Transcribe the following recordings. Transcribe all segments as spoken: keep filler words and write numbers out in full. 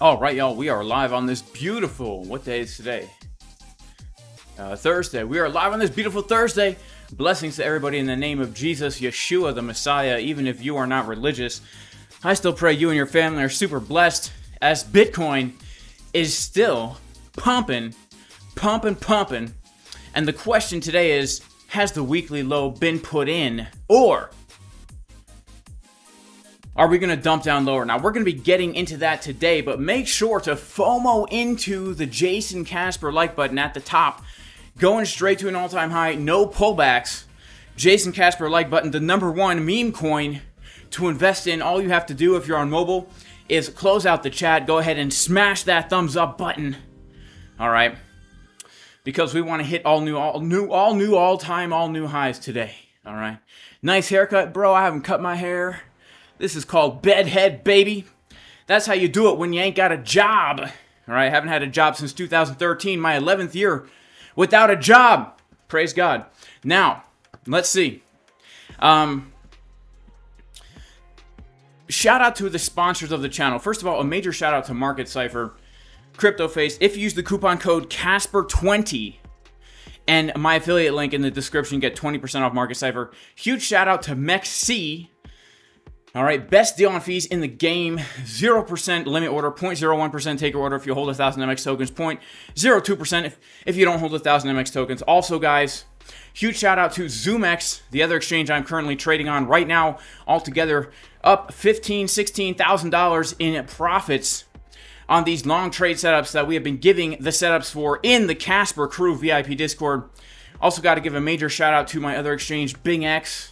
All right, y'all, we are live on this beautiful, what day is today? Uh, Thursday. We are live on this beautiful Thursday. Blessings to everybody in the name of Jesus, Yeshua, the Messiah. Even if you are not religious, I still pray you and your family are super blessed as Bitcoin is still pumping, pumping, pumping. And the question today is, has the weekly low been put in, or are we going to dump down lower? Now, we're going to be getting into that today, but make sure to FOMO into the Jason Casper like button at the top. Going straight to an all-time high, no pullbacks. Jason Casper like button, the number one meme coin to invest in. All you have to do if you're on mobile is close out the chat. Go ahead and smash that thumbs up button. All right. Because we want to hit all new, all new, all new, all-time, all new highs today. All right. Nice haircut, bro. I haven't cut my hair. This is called bedhead, baby. That's how you do it when you ain't got a job. All right, I haven't had a job since two thousand thirteen, my eleventh year without a job. Praise God. Now, let's see. Um, shout out to the sponsors of the channel. First of all, a major shout out to Market Cipher, CryptoFace. If you use the coupon code Casper twenty and my affiliate link in the description, get twenty percent off Market Cipher. Huge shout out to M E X C. All right, best deal on fees in the game, zero percent limit order, zero point zero one percent taker order if you hold one thousand M X tokens, zero point zero two percent if, if you don't hold one thousand M X tokens. Also, guys, huge shout out to ZoomX, the other exchange I'm currently trading on right now, altogether up fifteen thousand, sixteen thousand dollars in profits on these long trade setups that we have been giving the setups for in the Casper Crew V I P Discord. Also got to give a major shout out to my other exchange, BingX.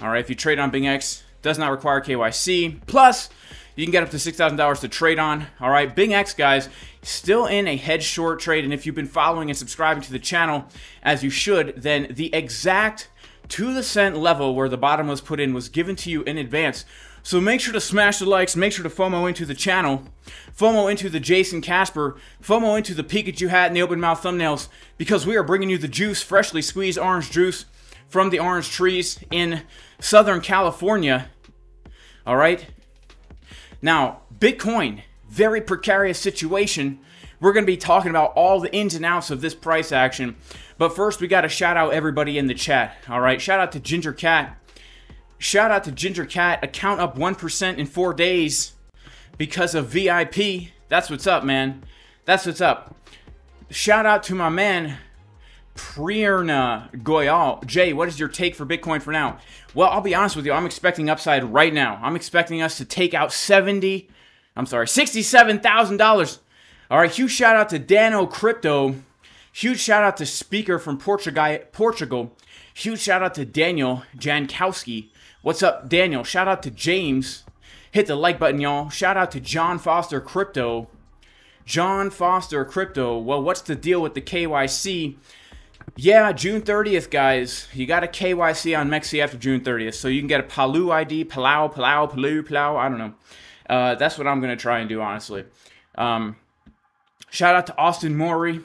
All right, if you trade on BingX, does not require K Y C. Plus, you can get up to six thousand dollars to trade on. All right, BingX, guys, still in a head short trade. And if you've been following and subscribing to the channel, as you should, then the exact to the cent level where the bottom was put in was given to you in advance. So make sure to smash the likes. Make sure to FOMO into the channel. FOMO into the Jason Casper. FOMO into the Pikachu hat and the open mouth thumbnails, because we are bringing you the juice, freshly squeezed orange juice from the orange trees in Southern California. All right. Now, Bitcoin, very precarious situation. We're going to be talking about all the ins and outs of this price action. But first, we got to shout out everybody in the chat. All right. Shout out to Ginger Cat. Shout out to Ginger Cat. Account up one percent in four days because of V I P. That's what's up, man. That's what's up. Shout out to my man, Prierna Goyal. Jay, what is your take for Bitcoin for now? Well, I'll be honest with you. I'm expecting upside right now. I'm expecting us to take out seventy, I'm sorry, sixty-seven thousand dollars. All right, huge shout out to Dano Crypto. Huge shout out to Speaker from Portugal. Huge shout out to Daniel Jankowski. What's up, Daniel? Shout out to James. Hit the like button, y'all. Shout out to John Foster Crypto. John Foster Crypto. Well, what's the deal with the K Y C? Yeah, June thirtieth, guys. You got a K Y C on M E X C after June thirtieth, so you can get a Palau I D, Palau, Palau, Palau, Palau. I don't know. Uh, that's what I'm gonna try and do, honestly. Um, shout out to Austin Mori.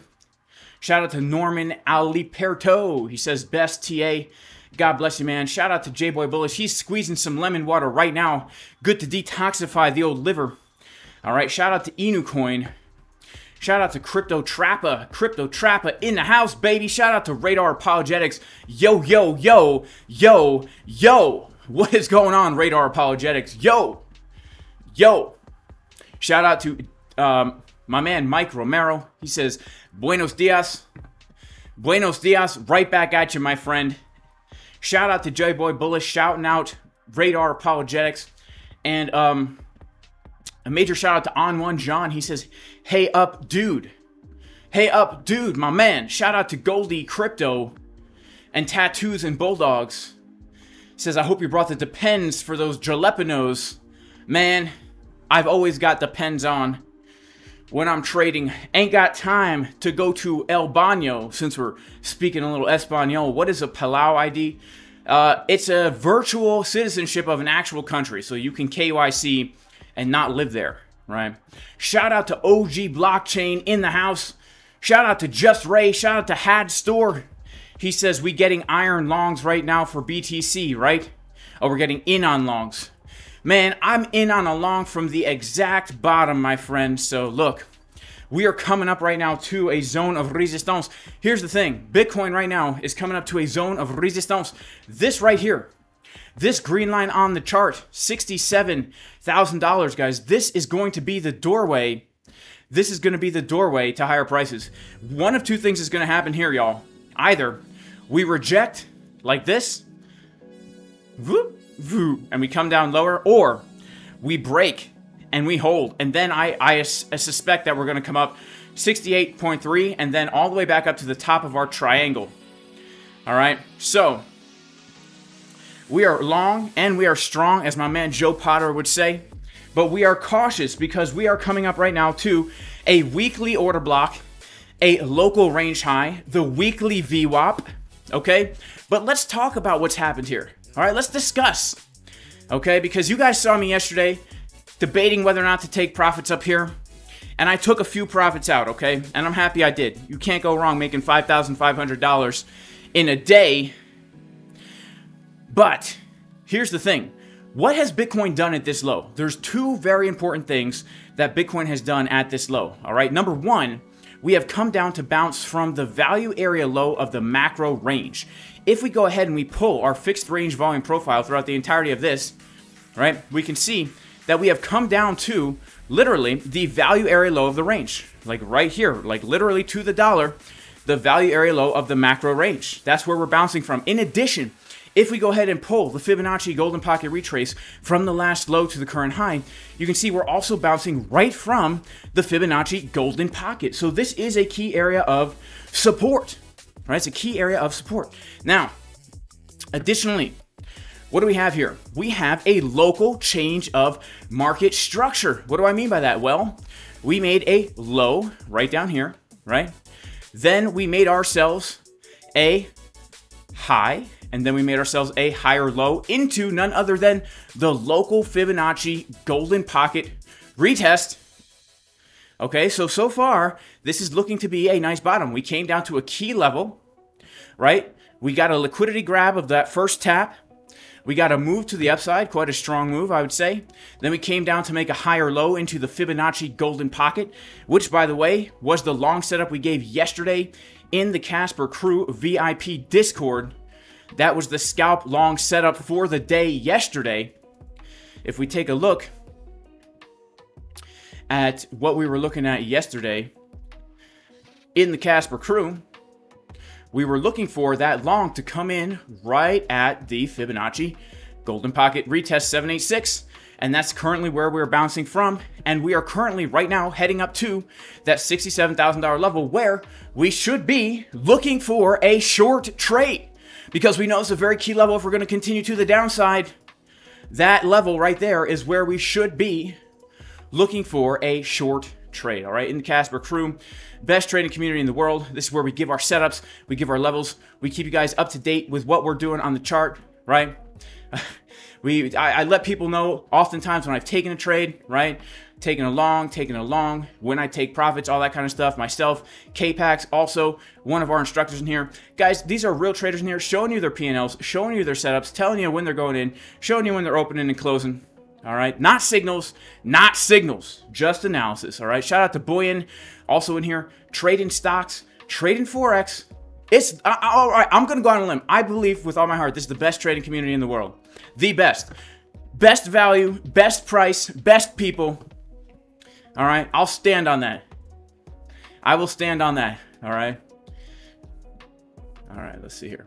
Shout out to Norman Aliperto. He says best T A. God bless you, man. Shout out to J Boy Bullish. He's squeezing some lemon water right now. Good to detoxify the old liver. All right. Shout out to Inu Coin. Shout out to Crypto Trappa, Crypto Trappa in the house, baby. Shout out to Radar Apologetics. Yo, yo, yo, yo, yo. What is going on, Radar Apologetics? Yo, yo. Shout out to um, my man, Mike Romero. He says, buenos dias. Buenos dias. Right back at you, my friend. Shout out to J-Boy Bullish. Shouting out Radar Apologetics. And um, a major shout out to On One John. He says, hey up, dude. Hey up, dude, my man. Shout out to Goldie Crypto and Tattoos and Bulldogs. Says, I hope you brought the Depends for those jalapenos. Man, I've always got Depends on when I'm trading. Ain't got time to go to El Baño, since we're speaking a little Espanol. What is a Palau I D? Uh, it's a virtual citizenship of an actual country, so you can K Y C and not live there. Right. Shout out to O G Blockchain in the house. Shout out to Just Ray. Shout out to Had Store. He says we getting iron longs right now for B T C, right? Oh, we're getting in on longs. Man, I'm in on a long from the exact bottom, my friend. So look, we are coming up right now to a zone of resistance. Here's the thing. Bitcoin right now is coming up to a zone of resistance. This right here, this green line on the chart, sixty-seven thousand dollars, guys. This is going to be the doorway. This is going to be the doorway to higher prices. One of two things is going to happen here, y'all. Either we reject like this, whoop, and we come down lower, or we break and we hold, and then I, I, I suspect that we're going to come up sixty-eight point three and then all the way back up to the top of our triangle. All right, so we are long and we are strong, as my man Joe Potter would say, but we are cautious because we are coming up right now to a weekly order block, a local range high, the weekly V WAP, okay? But let's talk about what's happened here. All right, let's discuss, okay? Because you guys saw me yesterday debating whether or not to take profits up here, and I took a few profits out, okay? And I'm happy I did. You can't go wrong making five thousand five hundred dollars in a day. But here's the thing. What has Bitcoin done at this low? There's two very important things that Bitcoin has done at this low, all right? Number one, we have come down to bounce from the value area low of the macro range. If we go ahead and we pull our fixed range volume profile throughout the entirety of this, right, we can see that we have come down to literally the value area low of the range, like right here, like literally to the dollar, the value area low of the macro range. That's where we're bouncing from. In addition, if we go ahead and pull the Fibonacci golden pocket retrace from the last low to the current high, you can see we're also bouncing right from the Fibonacci golden pocket. So this is a key area of support, right? It's a key area of support. Now, additionally, what do we have here? We have a local change of market structure. What do I mean by that? Well, we made a low right down here, right? Then we made ourselves a high, and then we made ourselves a higher low into none other than the local Fibonacci golden pocket retest. Okay, so, so far, this is looking to be a nice bottom. We came down to a key level, right? We got a liquidity grab of that first tap. We got a move to the upside, quite a strong move, I would say. Then we came down to make a higher low into the Fibonacci golden pocket, which, by the way, was the long setup we gave yesterday in the Casper Crew V I P Discord. That was the scalp long setup for the day yesterday. If we take a look at what we were looking at yesterday in the Casper Crew, we were looking for that long to come in right at the Fibonacci golden pocket retest seven eighty-six. And that's currently where we're bouncing from. And we are currently right now heading up to that sixty-seven thousand dollar level where we should be looking for a short trade, because we know it's a very key level. If we're going to continue to the downside, that level right there is where we should be looking for a short trade. Trade, all right, in the Casper Crew, best trading community in the world. This is where we give our setups, we give our levels, we keep you guys up to date with what we're doing on the chart, right? we I, I let people know oftentimes when I've taken a trade, right? Taking a long, taking a long, when I take profits, all that kind of stuff. Myself, K Pax, also one of our instructors in here. Guys, these are real traders in here, showing you their P and Ls, showing you their setups, telling you when they're going in, showing you when they're opening and closing. All right, not signals, not signals, just analysis. All right, shout out to Bullion, also in here, trading stocks, trading Forex. It's uh, all right. I'm gonna go on a limb. I believe with all my heart, this is the best trading community in the world. The best, best value, best price, best people. All right, I'll stand on that. I will stand on that. All right. All right, let's see here.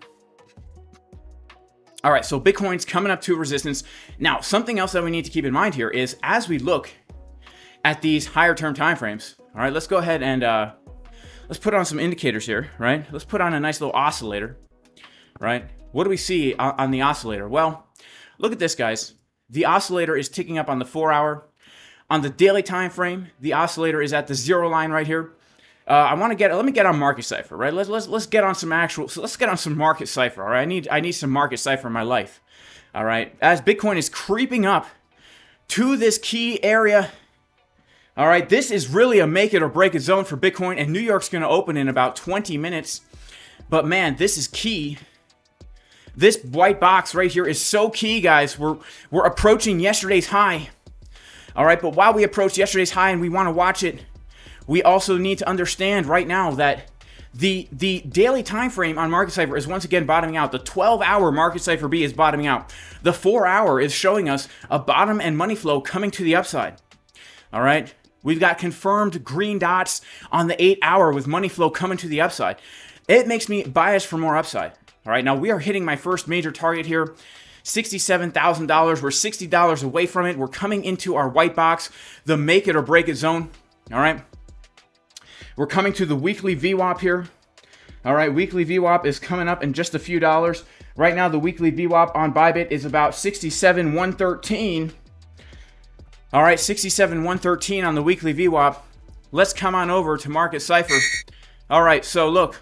All right, so Bitcoin's coming up to resistance. Now, something else that we need to keep in mind here is as we look at these higher term timeframes, all right, let's go ahead and uh, let's put on some indicators here, right? Let's put on a nice little oscillator, right? What do we see on the oscillator? Well, look at this, guys. The oscillator is ticking up on the four hour. On the daily time frame, the oscillator is at the zero line right here. Uh, I want to get, let me get on Market Cipher, right? Let's, let's, let's get on some actual, so let's get on some Market Cipher, all right? I need, I need some Market Cipher in my life, all right? As Bitcoin is creeping up to this key area, all right? This is really a make it or break it zone for Bitcoin, and New York's going to open in about twenty minutes. But man, this is key This white box right here is so key, guys. We're, we're approaching yesterday's high. All right, but while we approach yesterday's high and we want to watch it, we also need to understand right now that the the daily time frame on Market Cipher is once again bottoming out. The twelve hour Market Cipher B is bottoming out. The four hour is showing us a bottom and money flow coming to the upside. All right, we've got confirmed green dots on the eight hour with money flow coming to the upside. It makes me biased for more upside. All right, now we are hitting my first major target here, sixty-seven thousand dollars. We're sixty dollars away from it. We're coming into our white box, the make it or break it zone. All right, we're coming to the weekly V WAP here. All right, weekly V WAP is coming up in just a few dollars. Right now, the weekly V WAP on Bybit is about sixty-seven one thirteen. All right, sixty-seven one thirteen on the weekly V WAP. Let's come on over to Market Cipher. All right, so look,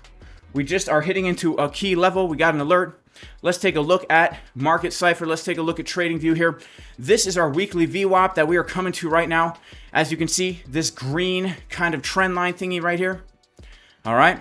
we just are hitting into a key level. We got an alert. Let's take a look at Market Cipher. Let's take a look at Trading View here. This is our weekly V WAP that we are coming to right now. As you can see, this green kind of trend line thingy right here. All right,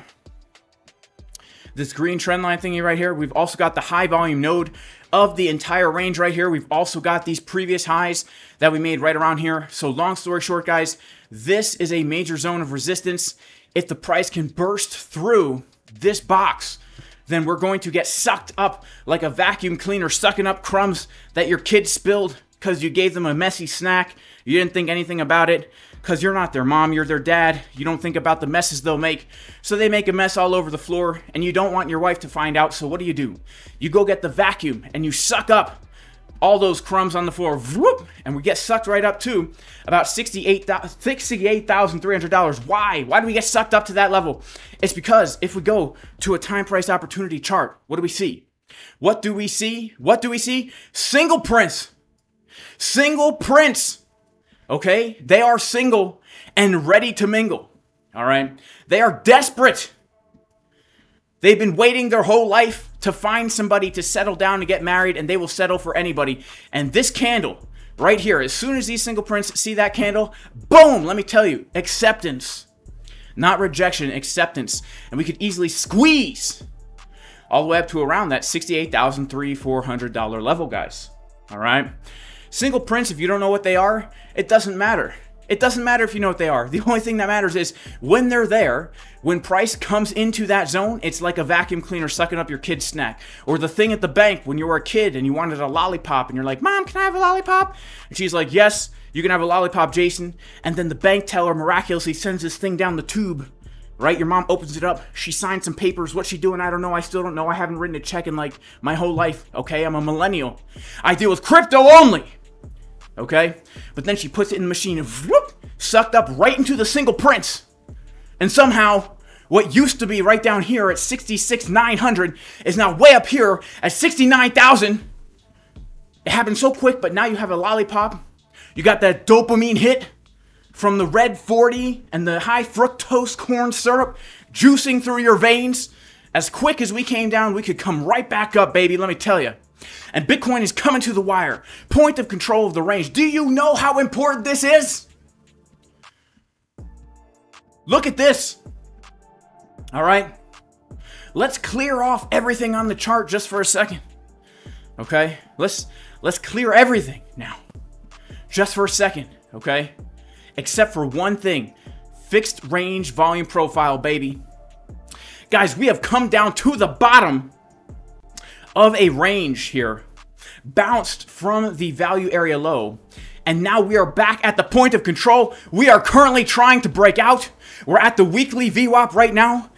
this green trend line thingy right here. We've also got the high volume node of the entire range right here. We've also got these previous highs that we made right around here. So long story short, guys, this is a major zone of resistance. If the price can burst through this box, then we're going to get sucked up like a vacuum cleaner sucking up crumbs that your kid spilled because you gave them a messy snack. You didn't think anything about it because you're not their mom, you're their dad. You don't think about the messes they'll make. So they make a mess all over the floor and you don't want your wife to find out. So what do you do? You go get the vacuum and you suck up all those crumbs on the floor. Whoop, and we get sucked right up to about sixty-eight thousand three hundred dollars. Why? Why do we get sucked up to that level? It's because if we go to a time price opportunity chart, what do we see? What do we see? What do we see? Single prints. Single prints. Okay? They are single and ready to mingle. All right? They are desperate. They've been waiting their whole life to find somebody to settle down and get married, and they will settle for anybody. And this candle right here, as soon as these single prints see that candle, boom, let me tell you, acceptance, not rejection, acceptance. And we could easily squeeze all the way up to around that sixty-eight thousand three hundred dollars, four hundred dollars level, guys. All right. Single prints, if you don't know what they are, it doesn't matter. It doesn't matter if you know what they are. The only thing that matters is when they're there, when price comes into that zone, it's like a vacuum cleaner sucking up your kid's snack. Or the thing at the bank when you were a kid and you wanted a lollipop and you're like, Mom, can I have a lollipop? And she's like, yes, you can have a lollipop, Jason. And then the bank teller miraculously sends this thing down the tube, right? Your mom opens it up. She signed some papers. What's she doing? I don't know. I still don't know. I haven't written a check in like my whole life. Okay, I'm a millennial. I deal with crypto only. Okay, but then she puts it in the machine and whoop, sucked up right into the single prints. And somehow what used to be right down here at sixty-six thousand nine hundred is now way up here at sixty-nine thousand. It happened so quick, but now you have a lollipop. You got that dopamine hit from the red forty and the high fructose corn syrup juicing through your veins. As quick as we came down, we could come right back up, baby, let me tell you. And Bitcoin is coming to the wire. Point of control of the range. Do you know how important this is? Look at this. All right. Let's clear off everything on the chart just for a second. Okay. Let's let's clear everything now. Just for a second, okay? Except for one thing. Fixed range volume profile, baby. Guys, we have come down to the bottom of a range here, bounced from the value area low, and now we are back at the point of control. We are currently trying to break out. We're at the weekly V WAP right now.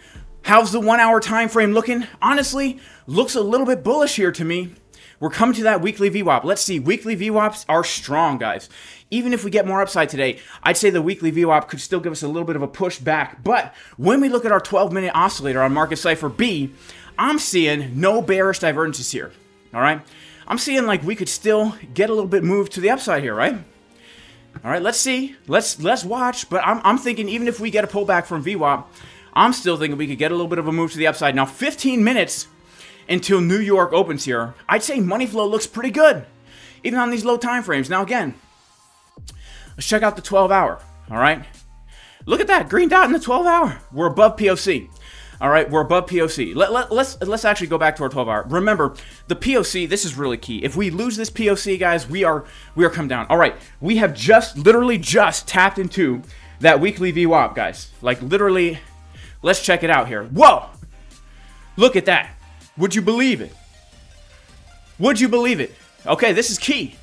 How's the one hour time frame looking? Honestly, looks a little bit bullish here to me. We're coming to that weekly V WAP. Let's see. Weekly V WAPs are strong, guys. Even if we get more upside today, I'd say the weekly V WAP could still give us a little bit of a push back. But when we look at our twelve minute oscillator on Market Cipher B, I'm seeing no bearish divergences here, all right? I'm seeing like we could still get a little bit moved to the upside here, right? All right, let's see. Let's let's watch, but I'm, I'm thinking even if we get a pullback from V WAP, I'm still thinking we could get a little bit of a move to the upside. Now, fifteen minutes until New York opens here. I'd say money flow looks pretty good, even on these low time frames. Now, again, let's check out the twelve hour, all right? Look at that green dot in the twelve hour. We're above P O C. All right, we're above P O C. Let, let, let's, let's actually go back to our twelve hour. Remember, the P O C, this is really key. If we lose this P O C, guys, we are we are come down. All right, we have just, literally just tapped into that weekly V WAP, guys. Like, literally, let's check it out here. Whoa! Look at that. Would you believe it? Would you believe it? Okay, this is key.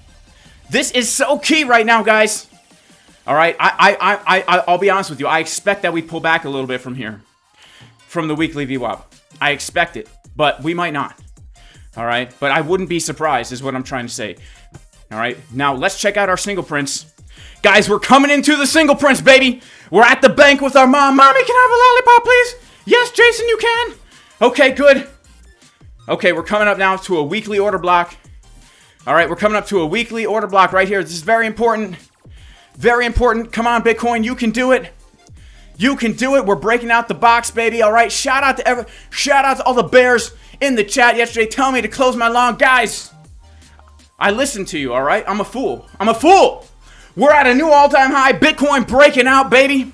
This is so key right now, guys. All right, I, I, I, I, I'll be honest with you. I expect that we pull back a little bit from here, from the weekly V WAP. I expect it, but we might not. All right, but I wouldn't be surprised is what I'm trying to say. All right, now let's check out our single prints. Guys, we're coming into the single prints, baby. We're at the bank with our mom. Mommy, can I have a lollipop, please? Yes, Jason, you can. Okay, good. Okay, we're coming up now to a weekly order block. All right, we're coming up to a weekly order block right here. This is very important. Very important. Come on, Bitcoin. You can do it. You can do it. We're breaking out the box, baby. All right. Shout out to every, shout out to all the bears in the chat yesterday telling me to close my long. Guys, I listened to you. All right. I'm a fool. I'm a fool. We're at a new all-time high. Bitcoin breaking out, baby.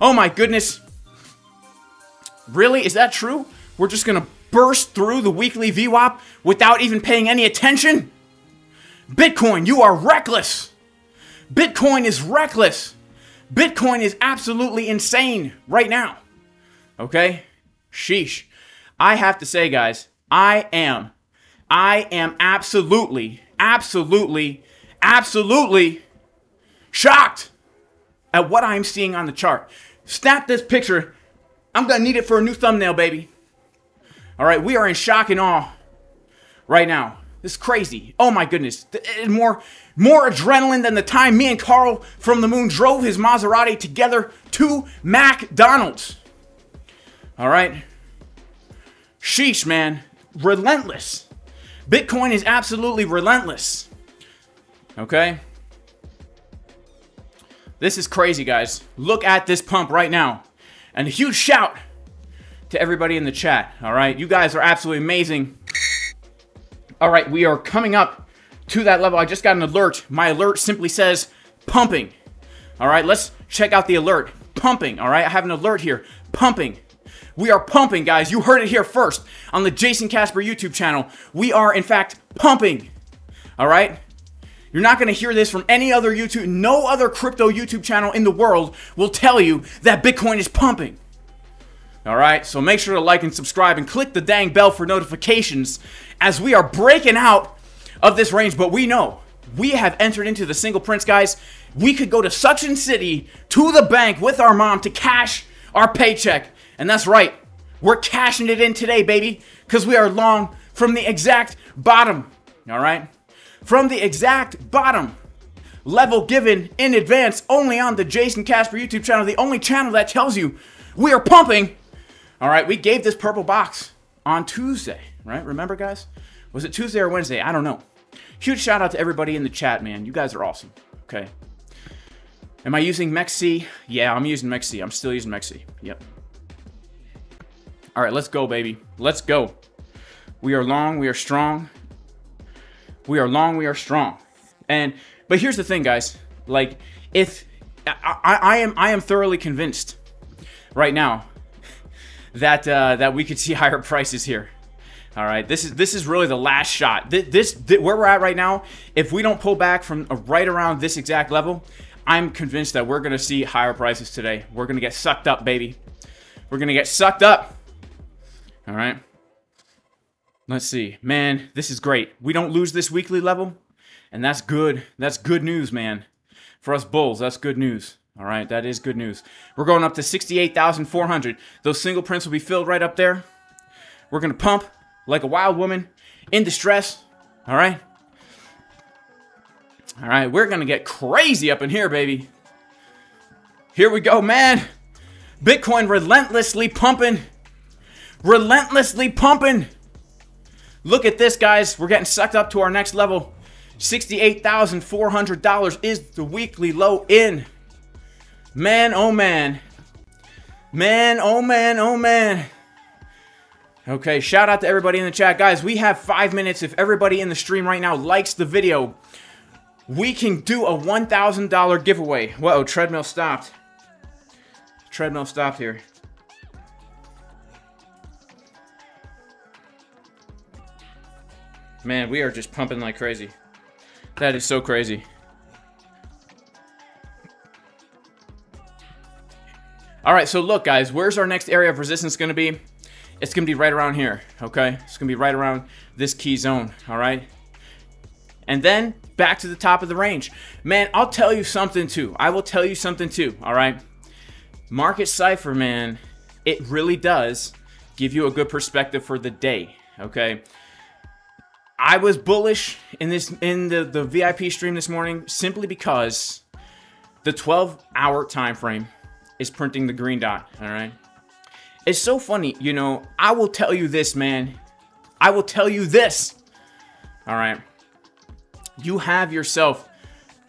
Oh, my goodness. Really? Is that true? We're just going to burst through the weekly V WAP without even paying any attention? Bitcoin, you are reckless. Bitcoin is reckless. Bitcoin is absolutely insane right now. Okay? Sheesh. I have to say, guys, I am, I am absolutely, absolutely, absolutely shocked at what I'm seeing on the chart. Snap this picture. I'm going to need it for a new thumbnail, baby. All right, we are in shock and awe right now. This is crazy. Oh my goodness. More, more adrenaline than the time me and Carl from the moon drove his Maserati together to McDonald's. All right. Sheesh, man. Relentless. Bitcoin is absolutely relentless. Okay. This is crazy, guys. Look at this pump right now. And a huge shout to everybody in the chat. All right. You guys are absolutely amazing. All right, we are coming up to that level. I just got an alert. My alert simply says pumping. All right, let's check out the alert. Pumping, all right? I have an alert here. Pumping. We are pumping, guys. You heard it here first on the Jason Casper YouTube channel. We are, in fact, pumping. All right? You're not going to hear this from any other YouTube. No other crypto YouTube channel in the world will tell you that Bitcoin is pumping. All right, so make sure to like and subscribe and click the dang bell for notifications as we are breaking out of this range. But we know we have entered into the single prints, guys. We could go to Suction City, to the bank with our mom to cash our paycheck. And that's right. We're cashing it in today, baby, because we are long from the exact bottom. All right, from the exact bottom level given in advance only on the Jason Casper YouTube channel, the only channel that tells you we are pumping. All right, we gave this purple box on Tuesday, right? Remember, guys? Was it Tuesday or Wednesday? I don't know. Huge shout out to everybody in the chat, man. You guys are awesome, okay? Am I using M E X C? Yeah, I'm using M E X C. I'm still using M E X C, yep. All right, let's go, baby. Let's go. We are long, we are strong. We are long, we are strong. And, but here's the thing, guys. Like, if, I, I, I am, I am thoroughly convinced right now that uh, that we could see higher prices here. All right, this is this is really the last shot. This, this, this where we're at right now. If we don't pull back from uh, right around this exact level, I'm convinced that we're gonna see higher prices today. We're gonna get sucked up, baby. We're gonna get sucked up. All right. Let's see, man. This is great. We don't lose this weekly level, and that's good. That's good news, man. For us bulls, that's good news. All right, that is good news. We're going up to sixty-eight thousand four hundred. Those single prints will be filled right up there. We're going to pump like a wild woman in distress. All right. All right, we're going to get crazy up in here, baby. Here we go, man. Bitcoin relentlessly pumping. Relentlessly pumping. Look at this, guys. We're getting sucked up to our next level. sixty-eight thousand four hundred dollars is the weekly low in. Man, oh man. Man, oh man, oh man. Okay, shout out to everybody in the chat. Guys, we have five minutes. If everybody in the stream right now likes the video, we can do a one thousand dollar giveaway. Whoa, treadmill stopped. treadmill stopped here. Man, we are just pumping like crazy. That is so crazy. All right, so look, guys, where's our next area of resistance going to be? It's going to be right around here, okay? It's going to be right around this key zone, all right? And then back to the top of the range. Man, I'll tell you something, too. I will tell you something, too, all right? Market Cipher, man, it really does give you a good perspective for the day, okay? I was bullish in this in the, the V I P stream this morning simply because the twelve hour time frame is printing the green dot, all right? It's so funny, you know, I will tell you this, man. I will tell you this, all right? You have yourself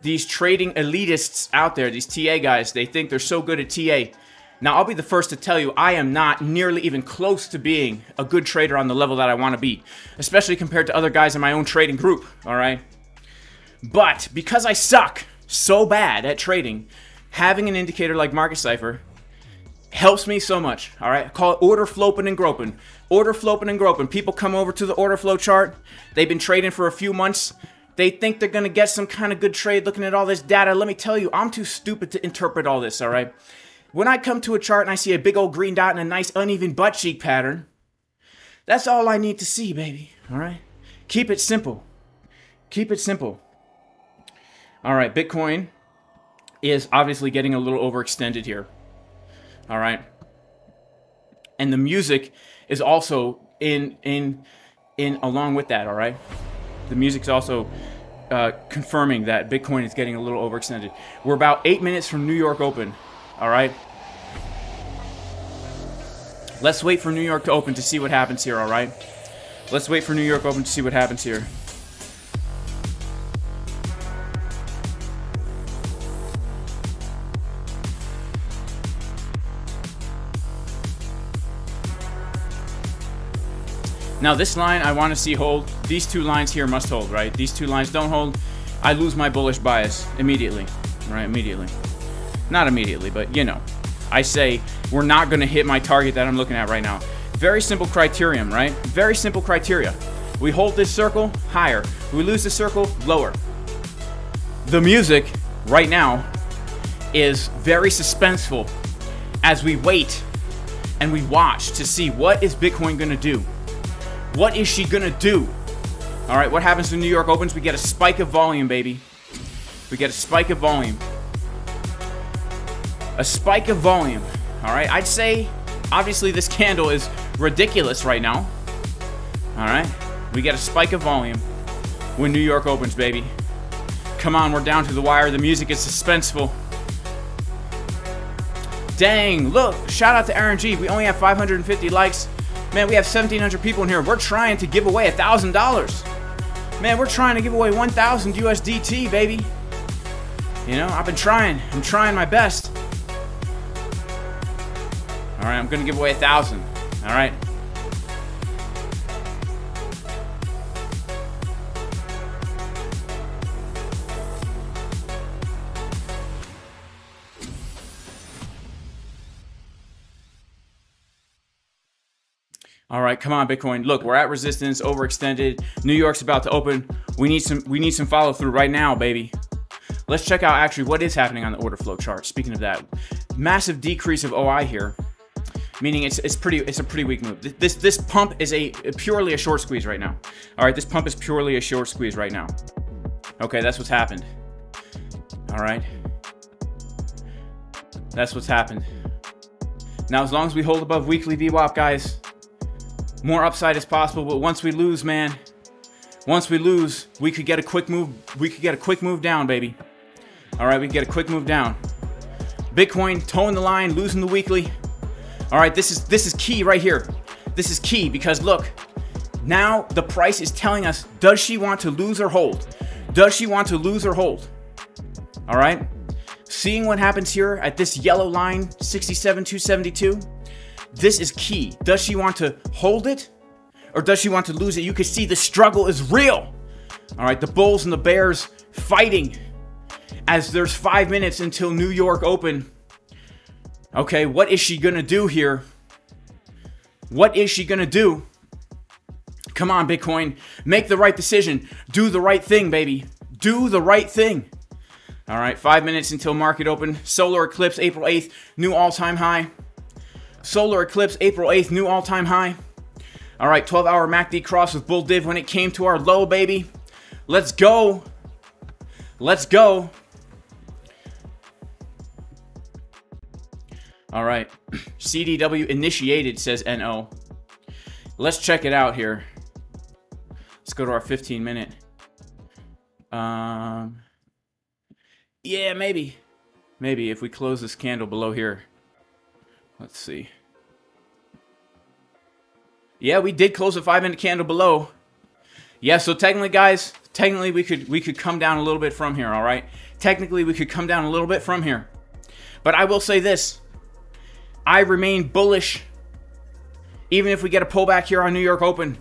these trading elitists out there, these T A guys. They think they're so good at T A. Now, I'll be the first to tell you, I am not nearly even close to being a good trader on the level that I want to be, especially compared to other guys in my own trading group, all right? But because I suck so bad at trading, having an indicator like Market Cipher helps me so much, all right? I call it order floping and groping. Order floping and groping. People come over to the order flow chart. They've been trading for a few months. They think they're going to get some kind of good trade looking at all this data. Let me tell you, I'm too stupid to interpret all this, all right? When I come to a chart and I see a big old green dot and a nice uneven butt cheek pattern, that's all I need to see, baby, all right? Keep it simple. Keep it simple. All right, Bitcoin is obviously getting a little overextended here. All right. And the music is also in in in along with that, all right? The music's also uh, confirming that Bitcoin is getting a little overextended. We're about eight minutes from New York Open, all right? Let's wait for New York to open to see what happens here, all right? Let's wait for New York Open to see what happens here. Now this line I want to see hold. These two lines here must hold, right? These two lines don't hold, I lose my bullish bias immediately, right? Immediately. Not immediately, but you know. I say we're not going to hit my target that I'm looking at right now. Very simple criterion, right? Very simple criteria. We hold this circle higher. We lose the circle lower. The music right now is very suspenseful as we wait and we watch to see what is Bitcoin going to do. What is she gonna do? All right, what happens when New York opens? We get a spike of volume, baby. We get a spike of volume. A spike of volume, all right? I'd say, obviously, this candle is ridiculous right now. All right, we get a spike of volume when New York opens, baby. Come on, we're down to the wire. The music is suspenseful. Dang, look, shout out to Aaron G. We only have five hundred fifty likes. Man, we have seventeen hundred people in here. We're trying to give away one thousand dollars. Man, we're trying to give away one thousand U S D T, baby. You know, I've been trying. I'm trying my best. All right, I'm going to give away one thousand. All right. All right, come on, Bitcoin. Look, we're at resistance, overextended. New York's about to open. We need some we need some follow through right now, baby. Let's check out actually what is happening on the order flow chart. Speaking of that, massive decrease of O I here, meaning it's it's pretty it's a pretty weak move. This this pump is a purely a short squeeze right now. All right, this pump is purely a short squeeze right now. Okay, that's what's happened. All right. That's what's happened. Now, as long as we hold above weekly V WAP, guys, more upside is possible, but once we lose, man, once we lose, we could get a quick move. We could get a quick move down, baby. All right, we could get a quick move down. Bitcoin toeing the line, losing the weekly. All right, this is this is key right here. This is key because look, now the price is telling us: does she want to lose or hold? Does she want to lose or hold? All right, seeing what happens here at this yellow line, sixty-seven two seventy-two. This is key. Does she want to hold it or does she want to lose it? You can see the struggle is real. All right, the bulls and the bears fighting as there's five minutes until New York Open. Okay, what is she gonna do here? What is she gonna do? Come on, Bitcoin, make the right decision. Do the right thing, baby. Do the right thing. All right, five minutes until market open. Solar eclipse, April eighth, new all-time high. Solar eclipse, April eighth, new all-time high. All right, twelve hour M A C D cross with bull div when it came to our low, baby. Let's go. Let's go. All right, C D W initiated, says N O. Let's check it out here. Let's go to our fifteen minute. Um, yeah, maybe. Maybe if we close this candle below here. Let's see. Yeah, we did close a five minute candle below. Yeah, so technically, guys, technically we could we could come down a little bit from here, all right? Technically, we could come down a little bit from here. But I will say this. I remain bullish. Even if we get a pullback here on New York Open,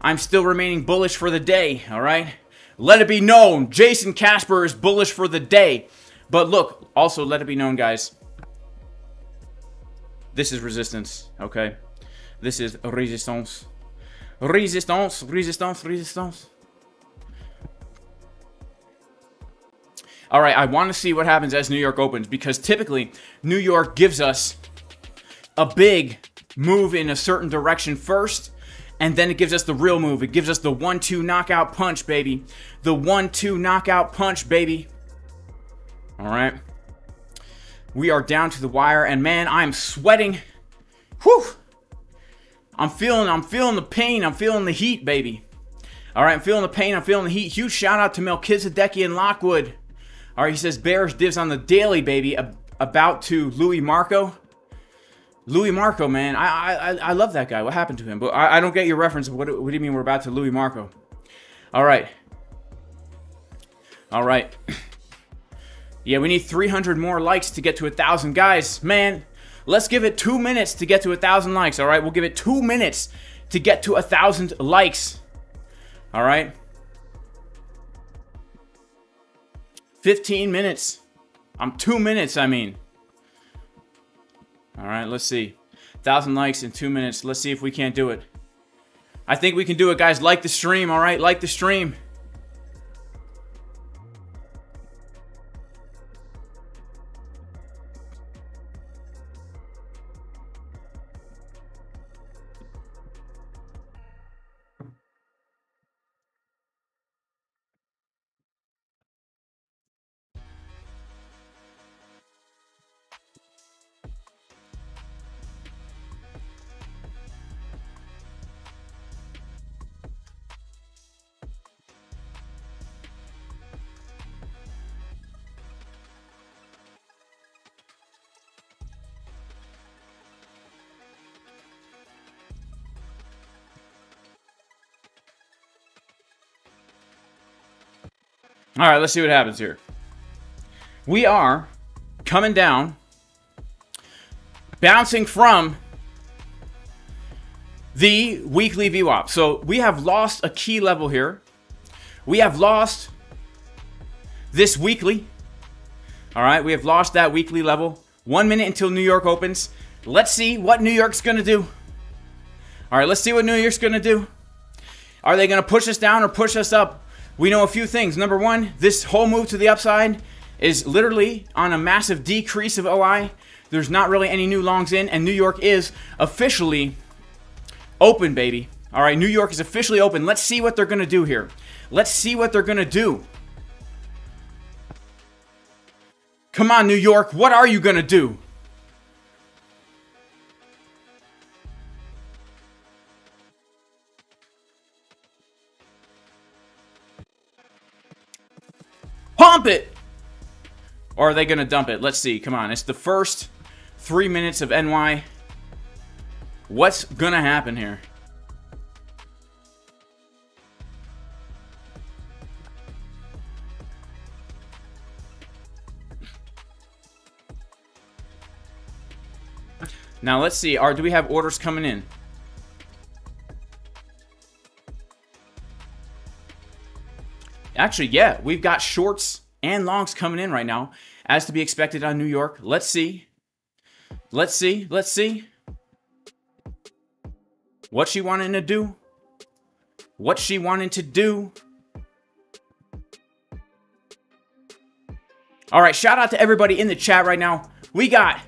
I'm still remaining bullish for the day, all right? Let it be known, Jason Casper is bullish for the day. But look, also let it be known, guys, this is resistance, okay? This is resistance. Resistance, resistance, resistance. All right, I want to see what happens as New York opens, because typically New York gives us a big move in a certain direction first, and then it gives us the real move. It gives us the one two knockout punch, baby. The one two knockout punch, baby. All right. We are down to the wire, and man, I'm sweating. Whew. I'm feeling, I'm feeling the pain. I'm feeling the heat, baby. All right, I'm feeling the pain. I'm feeling the heat. Huge shout out to Melchizedeki and Lockwood. All right, he says bearish divs on the daily, baby. Ab about to Louis Marco. Louis Marco, man, I, I I love that guy. What happened to him? But I, I don't get your reference. What, what do you mean we're about to Louis Marco? All right. All right. Yeah, we need three hundred more likes to get to one thousand. Guys, man, let's give it two minutes to get to one thousand likes, all right? We'll give it two minutes to get to one thousand likes, all right? fifteen minutes. I'm two minutes, I mean. All right, let's see. one thousand likes in two minutes. Let's see if we can't do it. I think we can do it, guys. Like the stream, all right? Like the stream. All right, let's see what happens here. We are coming down, bouncing from the weekly V WAP. So we have lost a key level here. We have lost this weekly. All right, we have lost that weekly level. One minute until New York opens. Let's see what New York's going to do. All right, let's see what New York's going to do. Are they going to push us down or push us up? We know a few things. Number one, this whole move to the upside is literally on a massive decrease of O I. There's not really any new longs in, and New York is officially open, baby. All right, New York is officially open. Let's see what they're going to do here. Let's see what they're going to do. Come on, New York. What are you going to do? Pump it! Or are they going to dump it? Let's see. Come on. It's the first three minutes of N Y. What's going to happen here? Now, let's see. Are, do we have orders coming in? Actually, yeah, we've got shorts and longs coming in right now, as to be expected on New York. Let's see. Let's see. Let's see what she wanted to do. What she wanted to do. All right, shout out to everybody in the chat right now. We got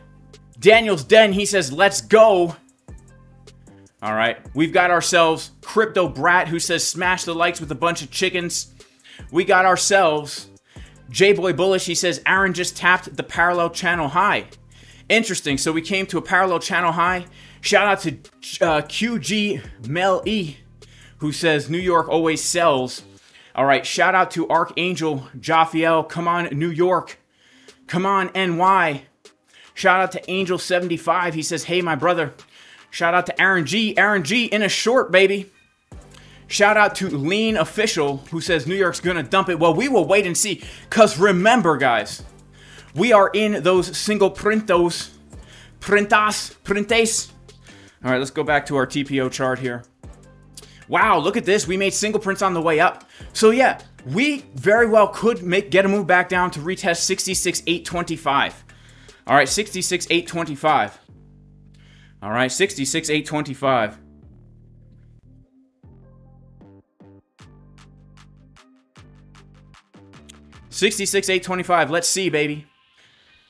Daniel's Den. He says, let's go. All right, we've got ourselves Crypto Brat, who says, smash the likes with a bunch of chickens. We got ourselves J-Boy Bullish. He says, Aaron just tapped the parallel channel high. Interesting. So we came to a parallel channel high. Shout out to uh, Q G Mel E, who says, New York always sells. All right, shout out to Archangel Jaffiel. Come on, New York. Come on, N Y. Shout out to Angel seventy-five. He says, hey, my brother. Shout out to Aaron G. Aaron G in a short, baby. Shout out to Lean Official, who says, New York's going to dump it. Well, we will wait and see. Because remember, guys, we are in those single printos. Printas. Printes. All right, let's go back to our T P O chart here. Wow, look at this. We made single prints on the way up. So yeah, we very well could make get a move back down to retest sixty-six eight twenty-five. All right, sixty-six eight twenty-five. All right, sixty-six eight twenty-five. sixty-six eight twenty-five. Let's see, baby.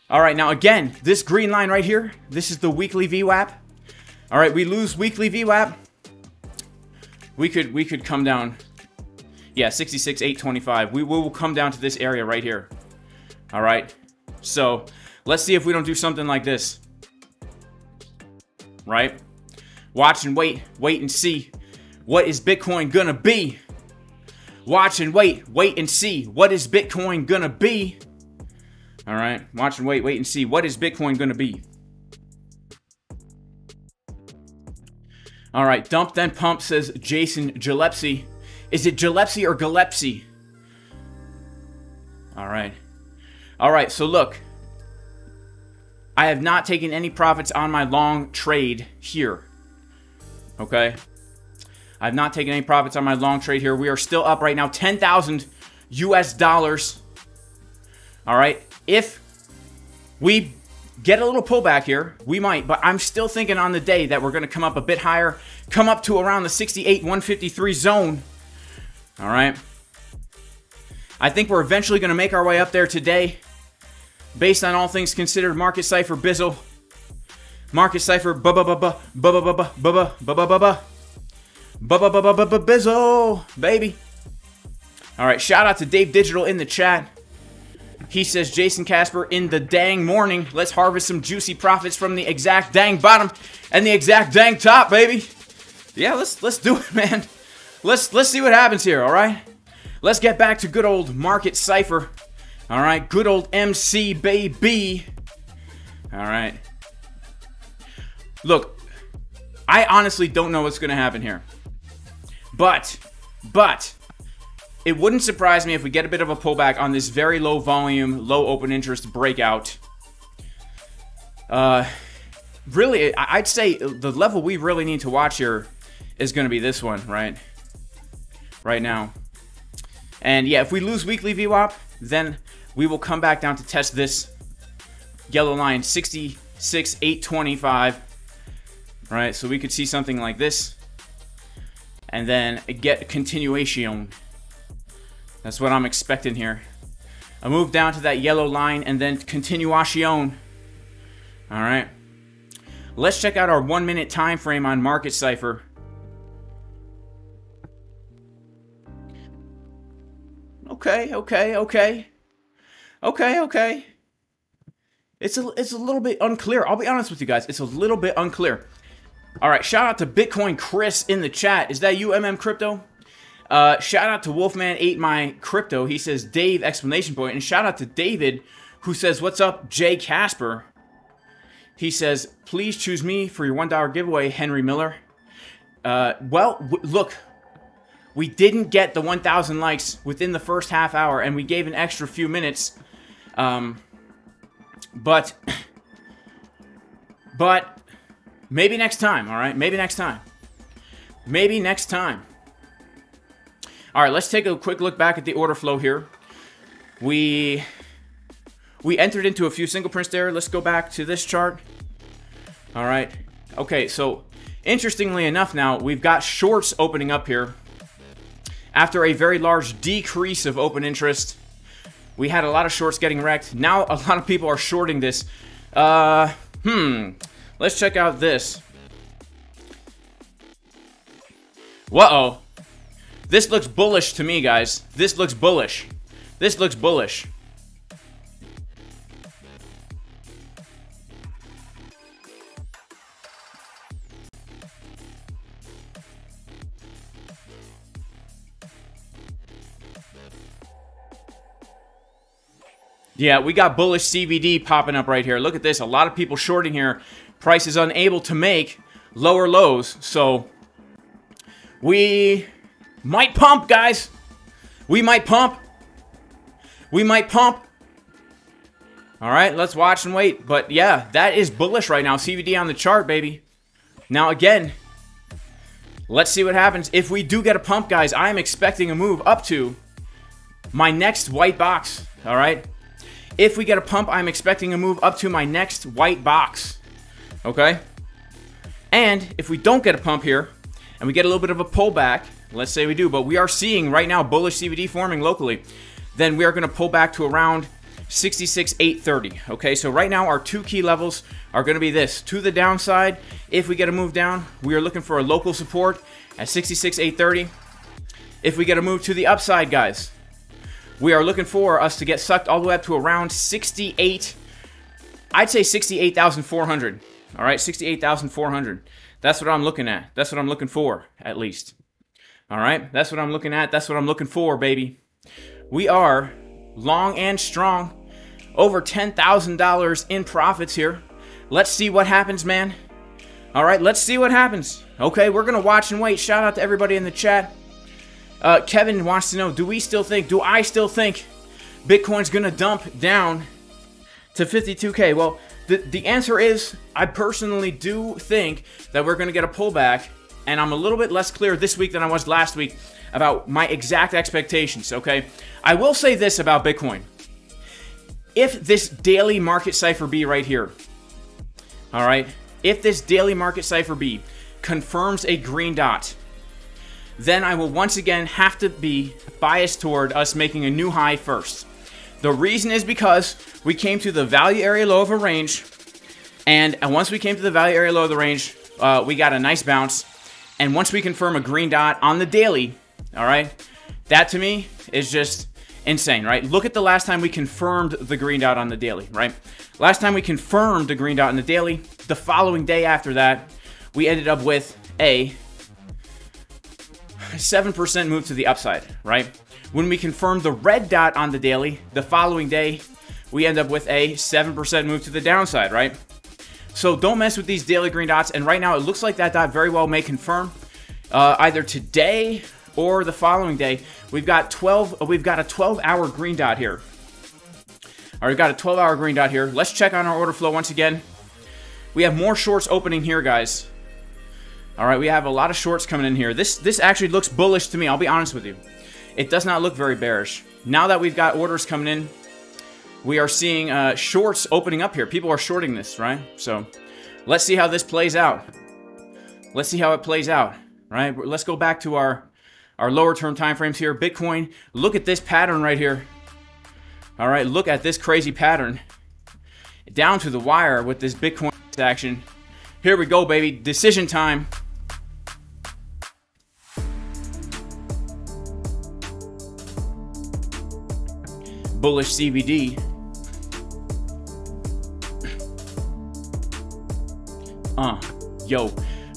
All right, now again, this green line right here, this is the weekly V WAP. All right, we lose weekly V WAP. We could we could come down, yeah, sixty-six eight twenty-five. We will come down to this area right here. All right, so let's see if we don't do something like this. Right, watch and wait, wait and see. What is Bitcoin gonna be? Watch and wait, wait and see. What is Bitcoin gonna be? All right, watch and wait, wait and see. What is Bitcoin gonna be? All right, dump then pump, says Jason Gillespie. Is it Gillespie or Gillespie? All right. All right, so look. I have not taken any profits on my long trade here. Okay? I have not taken any profits on my long trade here. We are still up right now, ten thousand U S dollars. All right? If we get a little pullback here, we might, but I'm still thinking on the day that we're going to come up a bit higher, come up to around the sixty-eight one fifty-three zone. All right. I think we're eventually going to make our way up there today. Based on all things considered, Market Cipher Bizzle, Market Cipher Bubba Bubba Bubba Bubba Bubba Bubba Bubba Bubba Bubba Bubba Bizzle, baby. All right. Shout out to Dave Digital in the chat. He says, Jason Casper in the dang morning. Let's harvest some juicy profits from the exact dang bottom and the exact dang top, baby. Yeah, let's let's do it, man. Let's let's see what happens here, all right? Let's get back to good old Market Cipher. All right, good old M C, baby. All right. Look, I honestly don't know what's going to happen here. But, but... it wouldn't surprise me if we get a bit of a pullback on this very low volume, low open interest breakout. Uh, really, I'd say the level we really need to watch here is going to be this one, right? Right now. And yeah, if we lose weekly V WAP, then we will come back down to test this yellow line, sixty-six eight twenty-five. Right, so we could see something like this. And then get continuation. That's what I'm expecting here. I move down to that yellow line and then continuation. All right. Let's check out our one minute time frame on Market Cipher. Okay, okay, okay. Okay, okay. It's a, it's a little bit unclear. I'll be honest with you guys. It's a little bit unclear. All right. Shout out to Bitcoin Chris in the chat. Is that you, M M Crypto? Uh, shout out to Wolfman Ate My Crypto. He says, Dave, explanation point. And shout out to David, who says, what's up, Jay Casper? He says, please choose me for your one dollar giveaway, Henry Miller. Uh, well, w look, we didn't get the one thousand likes within the first half hour, and we gave an extra few minutes. Um, but, but maybe next time, all right? Maybe next time. Maybe next time. All right, let's take a quick look back at the order flow here. We we entered into a few single prints there. Let's go back to this chart. All right. Okay, so interestingly enough now, we've got shorts opening up here. After a very large decrease of open interest, we had a lot of shorts getting wrecked. Now a lot of people are shorting this. Uh, hmm. Let's check out this. Whoa. This looks bullish to me, guys. This looks bullish. This looks bullish. Yeah, we got bullish C B D popping up right here. Look at this. A lot of people shorting here. Price is unable to make lower lows. So we might pump, guys. We might pump. We might pump. All right, let's watch and wait. But yeah, that is bullish right now. C B D on the chart, baby. Now, again, let's see what happens. If we do get a pump, guys, I'm expecting a move up to my next white box. All right. If we get a pump, I'm expecting a move up to my next white box, okay? And if we don't get a pump here, and we get a little bit of a pullback, let's say we do, but we are seeing right now bullish C B D forming locally, then we are going to pull back to around sixty-six eight thirty, okay? So right now, our two key levels are going to be this. To the downside, if we get a move down, we are looking for a local support at sixty-six eight thirty. If we get a move to the upside, guys, we are looking for us to get sucked all the way up to around sixty-eight, I'd say sixty-eight thousand four hundred, all right, sixty-eight thousand four hundred. That's what I'm looking at. That's what I'm looking for, at least. All right, that's what I'm looking at. That's what I'm looking for, baby. We are long and strong, over ten thousand dollars in profits here. Let's see what happens, man. All right, let's see what happens. Okay, we're going to watch and wait. Shout out to everybody in the chat. Uh, Kevin wants to know, do we still think, do I still think Bitcoin's going to dump down to fifty-two K? Well, the, the answer is I personally do think that we're going to get a pullback, and I'm a little bit less clear this week than I was last week about my exact expectations, okay? I will say this about Bitcoin. If this daily market cipher B right here, all right, if this daily market cipher B confirms a green dot, then I will once again have to be biased toward us making a new high first. The reason is because we came to the value area low of a range, and once we came to the value area low of the range, uh, we got a nice bounce, and once we confirm a green dot on the daily, all right, that to me is just insane, right? Look at the last time we confirmed the green dot on the daily, right? Last time we confirmed the green dot on the daily, the following day after that, we ended up with a seven percent move to the upside, right? When we confirm the red dot on the daily, the following day, we end up with a seven percent move to the downside, right? So don't mess with these daily green dots. And right now, it looks like that dot very well may confirm uh, either today or the following day. We've got twelve, we've got a twelve hour green dot here. All right, we've got a twelve hour green dot here. Let's check on our order flow once again. We have more shorts opening here, guys. All right, we have a lot of shorts coming in here. This this actually looks bullish to me. I'll be honest with you. It does not look very bearish. Now that we've got orders coming in, we are seeing uh, shorts opening up here. People are shorting this, right? So let's see how this plays out. Let's see how it plays out, right? Let's go back to our, our lower term timeframes here. Bitcoin, look at this pattern right here. All right, look at this crazy pattern. Down to the wire with this Bitcoin action. Here we go, baby. Decision time. Bullish C B D uh yo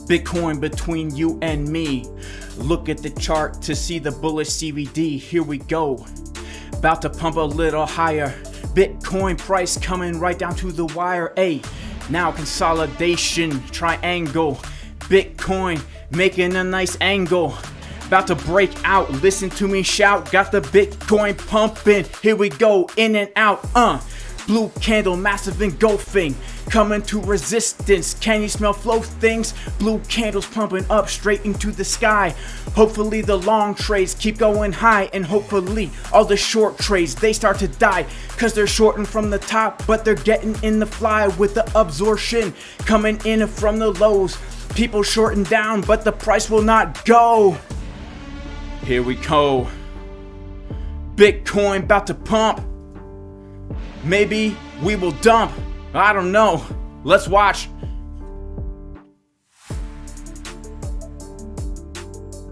Bitcoin between you and me, look at the chart to see the bullish C B D. Here we go, about to pump a little higher. Bitcoin price coming right down to the wire. A now consolidation triangle, Bitcoin making a nice angle, about to break out, listen to me shout, got the Bitcoin pumping, here we go, in and out, uh, Blue candle, massive engulfing, coming to resistance. Can you smell flow things? Blue candles pumping up straight into the sky. Hopefully the long trades keep going high, and hopefully all the short trades, they start to die, cause they're shorting from the top, but they're getting in the fly with the absorption coming in from the lows. People shorting down, but the price will not go. Here we go. Bitcoin about to pump. Maybe we will dump. I don't know. Let's watch.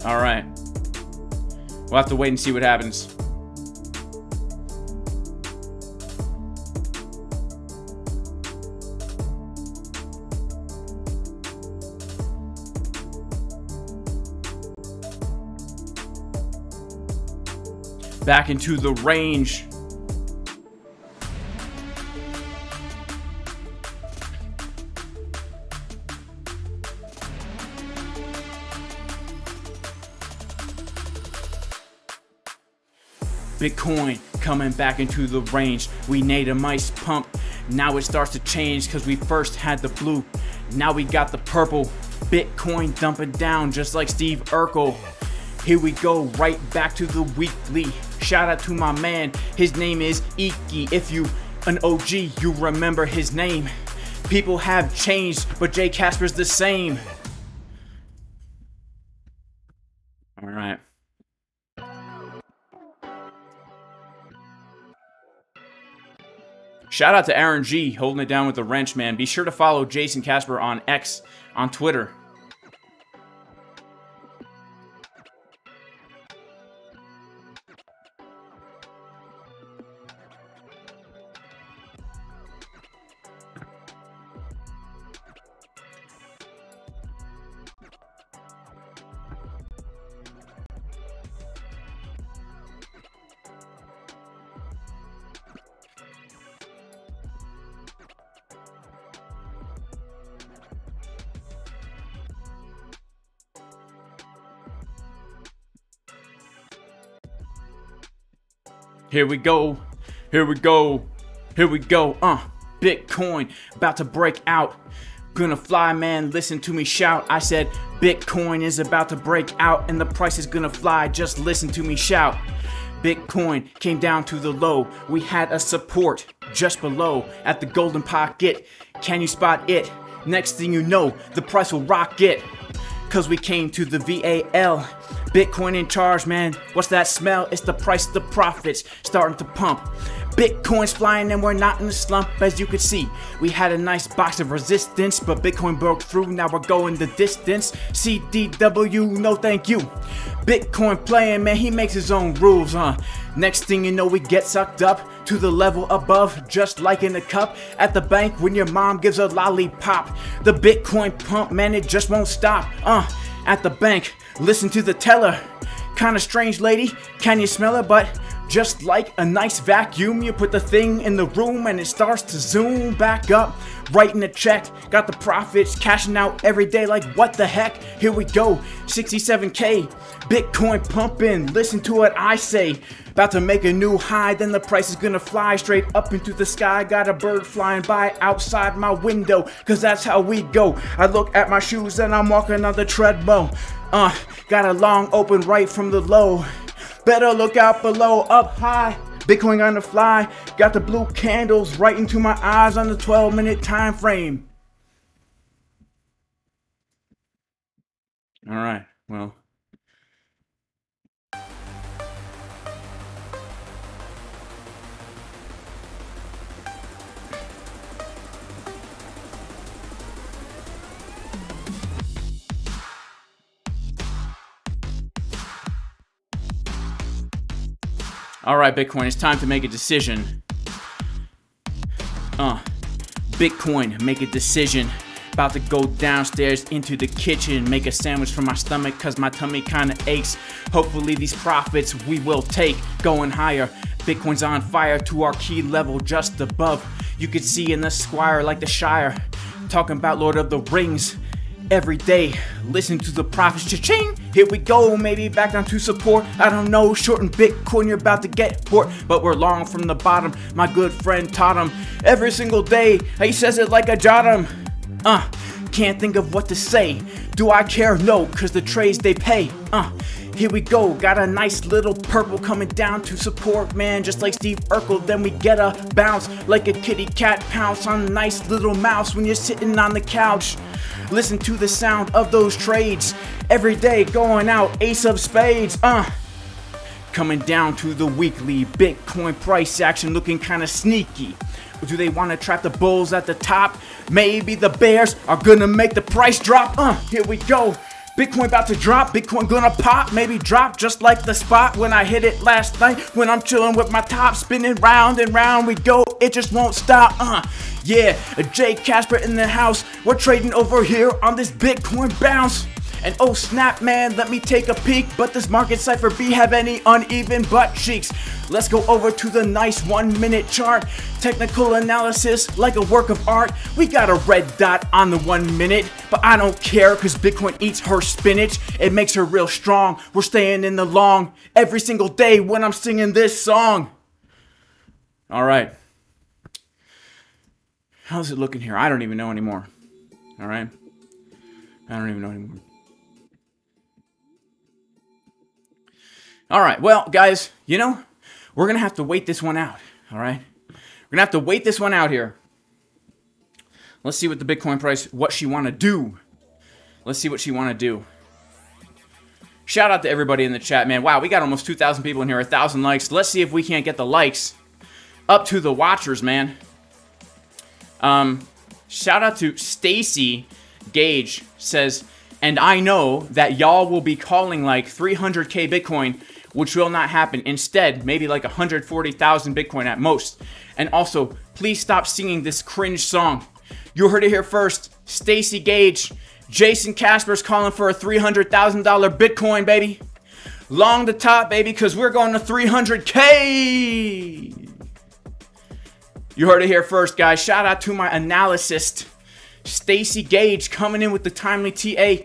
All right. We'll have to wait and see what happens. Back into the range. Bitcoin coming back into the range. We made a nice pump. Now it starts to change because we first had the blue. Now we got the purple. Bitcoin dumping down just like Steve Urkel. Here we go, right back to the weekly. Shout out to my man, his name is Iki. If you an O G, you remember his name. People have changed, but Jay Casper's the same. All right. Shout out to Aaron G, holding it down with the wrench, man. Be sure to follow Jason Casper on X, on Twitter. Here we go, here we go, here we go, uh, Bitcoin about to break out, gonna fly, man, listen to me shout. I said Bitcoin is about to break out and the price is gonna fly, just listen to me shout. Bitcoin came down to the low, we had a support just below at the golden pocket, can you spot it? Next thing you know, the price will rocket, cause we came to the V A L. Bitcoin in charge, man. What's that smell? It's the price of the profits starting to pump. Bitcoin's flying and we're not in the slump, as you can see. We had a nice box of resistance, but Bitcoin broke through. Now we're going the distance. C D W, no thank you. Bitcoin playing, man. He makes his own rules, huh? Next thing you know, we get sucked up to the level above, just like in a cup at the bank when your mom gives a lollipop. The Bitcoin pump, man, it just won't stop. Uh, at the bank. Listen to the teller, kinda strange lady, can you smell it? But just like a nice vacuum, you put the thing in the room and it starts to zoom back up. Writing a check, got the profits, cashing out every day like what the heck? Here we go, sixty-seven K, Bitcoin pumping, listen to what I say. About to make a new high, then the price is gonna fly straight up into the sky. Got a bird flying by outside my window, cause that's how we go. I look at my shoes and I'm walking on the treadmill. Uh, got a long open right from the low. Better look out below, up high. Bitcoin on the fly. Got the blue candles right into my eyes on the twelve minute time frame. All right, well. All right, Bitcoin, it's time to make a decision. Uh, Bitcoin, make a decision. About to go downstairs into the kitchen, make a sandwich for my stomach, cause my tummy kinda aches. Hopefully these profits we will take, going higher. Bitcoin's on fire to our key level just above. You could see in the squire like the Shire, talking about Lord of the Rings. every day. Listen to the profits, cha-ching. Here we go, maybe back down to support. I don't know, shorting Bitcoin, you're about to get port. But we're long from the bottom, my good friend taught him. Every single day, he says it like I jot him. Uh, can't think of what to say. Do I care? No, cause the trades they pay. Uh, here we go, got a nice little purple coming down to support, man, just like Steve Urkel. Then we get a bounce, like a kitty cat pounce on a nice little mouse when you're sitting on the couch. Listen to the sound of those trades, every day going out, ace of spades, uh. Coming down to the weekly, Bitcoin price action looking kinda sneaky. Do they wanna trap the bulls at the top? Maybe the bears are gonna make the price drop, uh, here we go. Bitcoin about to drop, Bitcoin gonna pop, maybe drop just like the spot when I hit it last night. When I'm chilling with my top, spinning round and round we go, it just won't stop, uh, yeah. Jay Casper in the house, we're trading over here on this Bitcoin bounce. And oh snap man, let me take a peek, but this Market Cipher B have any uneven butt cheeks. Let's go over to the nice one minute chart, technical analysis like a work of art. We got a red dot on the one minute, but I don't care cause Bitcoin eats her spinach. It makes her real strong, we're staying in the long, every single day when I'm singing this song. Alright, how's it looking here? I don't even know anymore, alright? I don't even know anymore. All right, well, guys, you know, we're going to have to wait this one out, all right? We're going to have to wait this one out here. Let's see what the Bitcoin price, what she want to do. Let's see what she want to do. Shout out to everybody in the chat, man. Wow, we got almost two thousand people in here, one thousand likes. Let's see if we can't get the likes up to the watchers, man. Um, shout out to Stacy Gage, says, and I know that y'all will be calling like three hundred K Bitcoin, which will not happen. Instead, maybe like one hundred forty thousand Bitcoin at most. And also, please stop singing this cringe song. You heard it here first. Stacy Gage, Jason Casper's calling for a three hundred thousand dollar Bitcoin, baby. Long the top, baby, because we're going to three hundred K. You heard it here first, guys. Shout out to my analyst, Stacy Gage, coming in with the timely T A.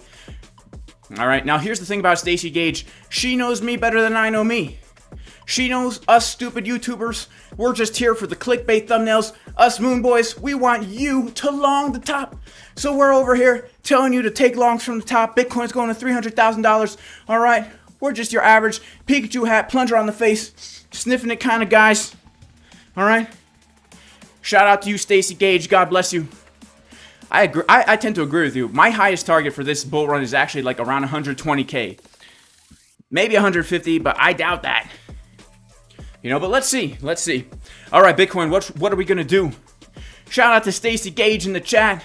All right, now here's the thing about Stacy Gage. She knows me better than I know me. She knows us stupid YouTubers. We're just here for the clickbait thumbnails. Us moon boys, we want you to long the top. So we're over here telling you to take longs from the top. Bitcoin's going to three hundred thousand dollars. All right, we're just your average Pikachu hat, plunger on the face, sniffing it kind of guys. All right, shout out to you, Stacy Gage. God bless you. I agree. I, I tend to agree with you. My highest target for this bull run is actually like around one hundred twenty K. Maybe one hundred fifty, but I doubt that. You know, but let's see. Let's see. All right, Bitcoin, what, what are we going to do? Shout out to Stacy Gage in the chat.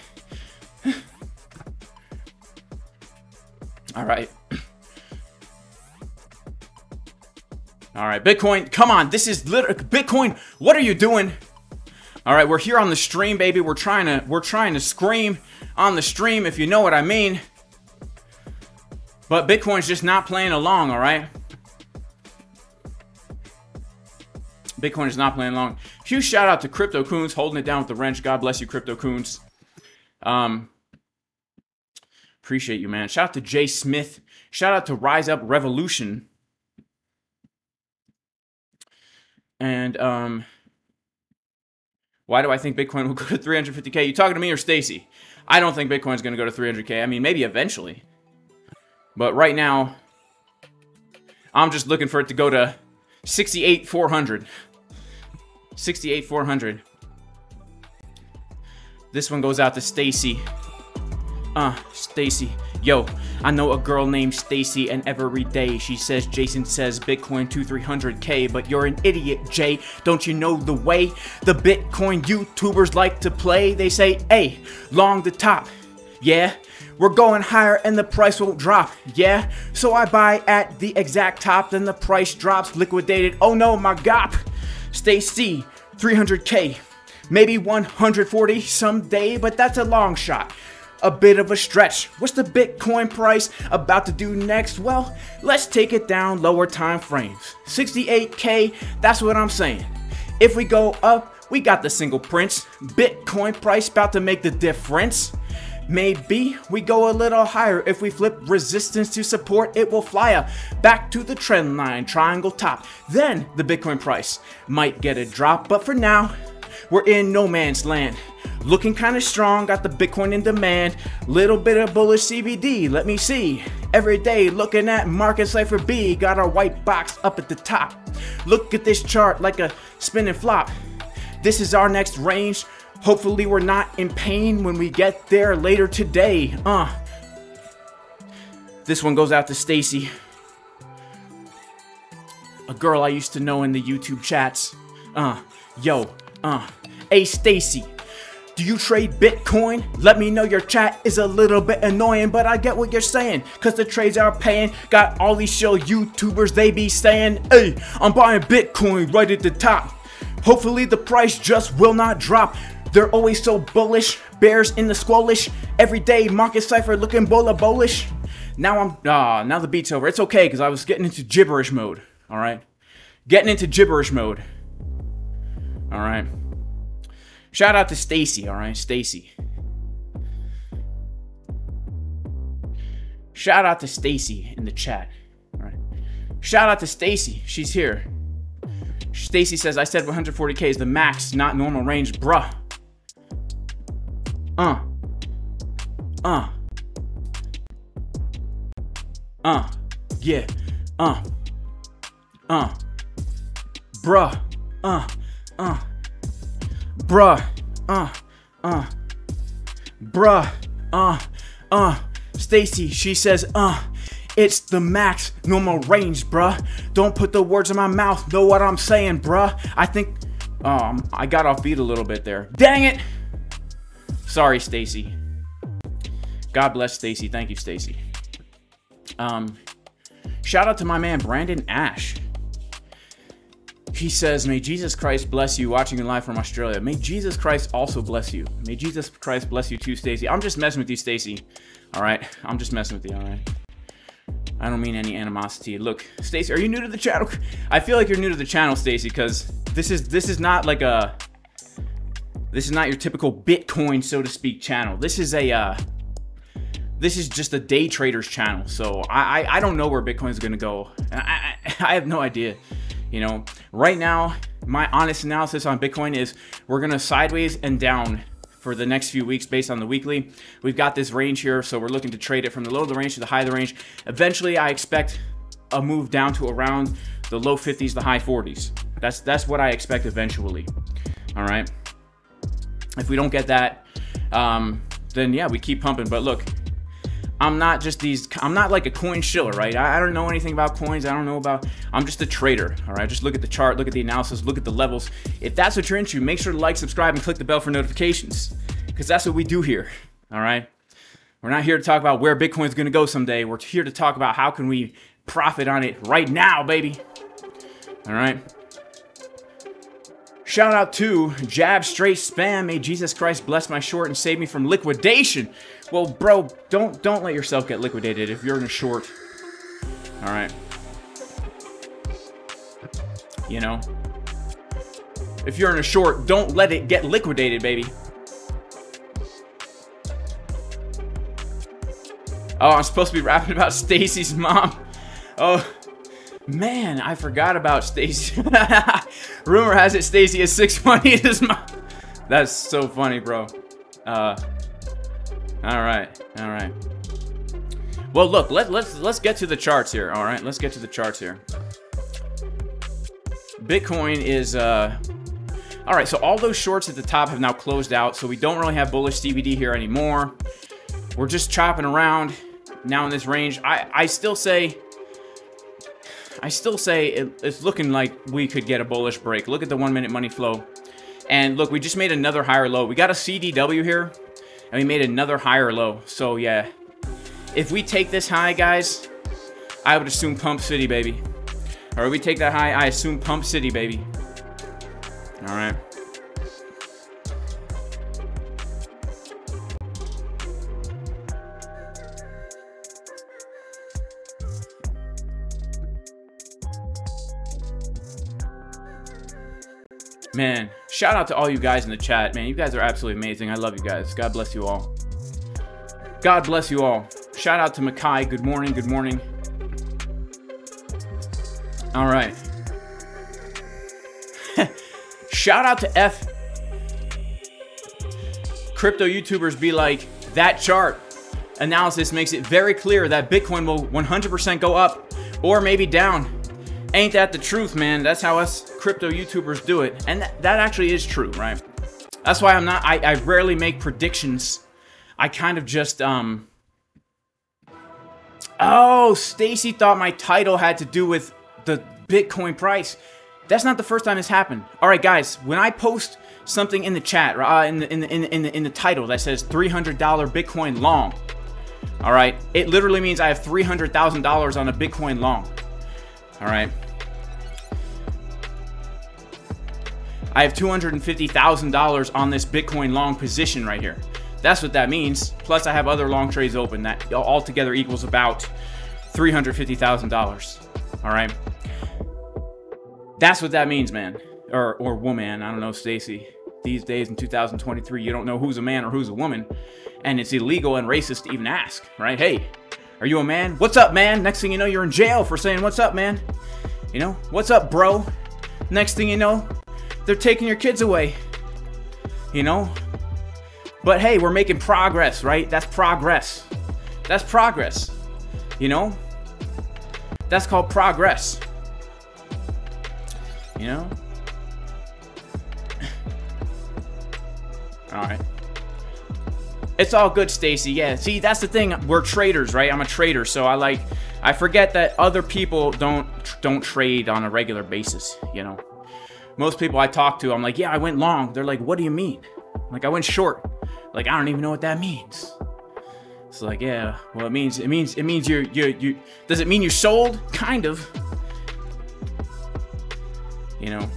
All right. All right, Bitcoin, come on. This is literally... Bitcoin, what are you doing? All right, we're here on the stream, baby. We're trying to we're trying to scream on the stream, if you know what I mean. But Bitcoin's just not playing along, all right? Bitcoin is not playing along. Huge shout out to Crypto Coons holding it down with the wrench. God bless you, Crypto Coons. Um, appreciate you, man. Shout out to Jay Smith. Shout out to Rise Up Revolution. And um. Why do I think Bitcoin will go to three hundred fifty K? You talking to me or Stacy? I don't think Bitcoin's going to go to three hundred K. I mean, maybe eventually. But right now, I'm just looking for it to go to sixty-eight four hundred. sixty-eight four hundred. This one goes out to Stacy. Uh, Stacy. Yo, I know a girl named Stacy, and every day she says Jason says Bitcoin to three hundred K, but you're an idiot, Jay. Don't you know the way the Bitcoin YouTubers like to play? They say, hey, long the top. Yeah, we're going higher and the price won't drop. Yeah, so I buy at the exact top, then the price drops, liquidated. Oh no, my gop. Stacy, three hundred K, maybe one hundred forty someday, but that's a long shot. A bit of a stretch. What's the Bitcoin price about to do next? Well, let's take it down lower time frames. sixty-eight K, that's what I'm saying. If we go up, we got the single prints. Bitcoin price about to make the difference. Maybe we go a little higher. If we flip resistance to support, it will fly up back to the trend line, triangle top. Then the Bitcoin price might get a drop, but for now, we're in no man's land. Looking kind of strong, got the Bitcoin in demand. Little bit of bullish C B D, let me see. Every day looking at Market Cipher B, got our white box up at the top. Look at this chart like a spin and flop. This is our next range. Hopefully we're not in pain when we get there later today. Uh, this one goes out to Stacy, a girl I used to know in the YouTube chats. Uh, yo, uh, hey Stacy, do you trade Bitcoin? Let me know. Your chat is a little bit annoying, but I get what you're saying, cause the trades are paying. Got all these show YouTubers, they be saying, hey, I'm buying Bitcoin right at the top. Hopefully the price just will not drop. They're always so bullish, bears in the squallish. Every day Market Cipher looking bola bullish. Now I'm, ah, now the beat's over. It's okay, because I was getting into gibberish mode, all right? Getting into gibberish mode, all right? Shout out to Stacy, all right, Stacy. Shout out to Stacy in the chat, all right? Shout out to Stacy, she's here. Stacy says, I said one forty K is the max, not normal range, bruh. Uh. Uh. Uh. Yeah. Uh. Uh. Bruh. Uh. Uh. Bruh. Uh. Uh. Bruh. Uh. Uh. Stacy, she says, uh. It's the max normal range, bruh. Don't put the words in my mouth. Know what I'm saying, bruh. I think um, I got off beat a little bit there. Dang it. Sorry, Stacy. God bless Stacy. Thank you, Stacy. Um, shout out to my man, Brandon Ash. He says, may Jesus Christ bless you, watching you live from Australia. May Jesus Christ also bless you. May Jesus Christ bless you too, Stacy. I'm just messing with you, Stacy. All right. I'm just messing with you. All right. I don't mean any animosity. Look, Stacy, are you new to the channel? I feel like you're new to the channel, Stacy, because this is this is not like a this is not your typical Bitcoin, so to speak, channel. This is a uh, this is just a day trader's channel. So I I, I don't know where Bitcoin's gonna go. I, I I have no idea. You know, right now my honest analysis on Bitcoin is we're gonna sideways and down for the next few weeks based on the weekly. We've got this range here, so we're looking to trade it from the low of the range to the high of the range. Eventually I expect a move down to around the low fifties, the high forties. That's that's what I expect eventually. All right, if we don't get that, um then yeah, we keep pumping. But look, I'm not just these I'm not like a coin shiller, right? I, I don't know anything about coins. I don't know about I'm just a trader. All right, just look at the chart, look at the analysis, look at the levels. If that's what you're into, make sure to like, subscribe, and click the bell for notifications, because that's what we do here. All right, we're not here to talk about where Bitcoin's gonna go someday. We're here to talk about how can we profit on it right now, baby. All right, shout out to Jab Straight Spam. May Jesus Christ bless my short and save me from liquidation. Well, bro, don't don't let yourself get liquidated if you're in a short. All right. You know, if you're in a short, don't let it get liquidated, baby. Oh, I'm supposed to be rapping about Stacy's mom. Oh, man, I forgot about Stacy. Rumor has it Stacy is six twenty at his mom. That's so funny, bro. Uh, all right, all right. Well, look, let, let's let's get to the charts here. All right, let's get to the charts here. Bitcoin is uh, all right. So all those shorts at the top have now closed out. So we don't really have bullish C B D here anymore. We're just chopping around now in this range. I I still say. I still say it, it's looking like we could get a bullish break. Look at the one-minute money flow. And look, we just made another higher low. We got a C D W here, and we made another higher low. So, yeah. If we take this high, guys, I would assume Pump City, baby. Or if we take that high, I assume Pump City, baby. All right. Man, shout out to all you guys in the chat, man. You guys are absolutely amazing. I love you guys. God bless you all. God bless you all. Shout out to Makai. Good morning. Good morning. All right. Shout out to F. Crypto YouTubers be like, that chart analysis makes it very clear that Bitcoin will one hundred percent go up or maybe down. Ain't that the truth, man? That's how us crypto YouTubers do it. And th that actually is true, right? That's why I'm not, I, I rarely make predictions. I kind of just, um, oh, Stacy thought my title had to do with the Bitcoin price. That's not the first time this happened. All right, guys, when I post something in the chat, uh, in the, in the, in the, in the, in the title that says three hundred dollar Bitcoin long, all right, it literally means I have three hundred thousand dollars on a Bitcoin long. All right. I have two hundred fifty thousand dollars on this Bitcoin long position right here. That's what that means. Plus I have other long trades open that altogether equals about three hundred fifty thousand dollars. All right. That's what that means, man, or, or woman. I don't know, Stacy. These days in two thousand twenty-three, you don't know who's a man or who's a woman, and it's illegal and racist to even ask, right? Hey, are you a man? What's up, man? Next thing you know, you're in jail for saying, what's up, man? You know, what's up, bro? Next thing you know, they're taking your kids away, you know? But hey, we're making progress, right? That's progress. That's progress, you know? That's called progress. You know? All right. It's all good, Stacy. Yeah, see, that's the thing. We're traders, right? I'm a trader, so I like, I forget that other people don't don't trade on a regular basis, you know? Most people I talk to, I'm like, yeah, I went long. They're like, what do you mean? I'm like, I went short. Like, I don't even know what that means. It's like, yeah, well, it means, it means, it means you're, you, you, does it mean you sold? Kind of. You know.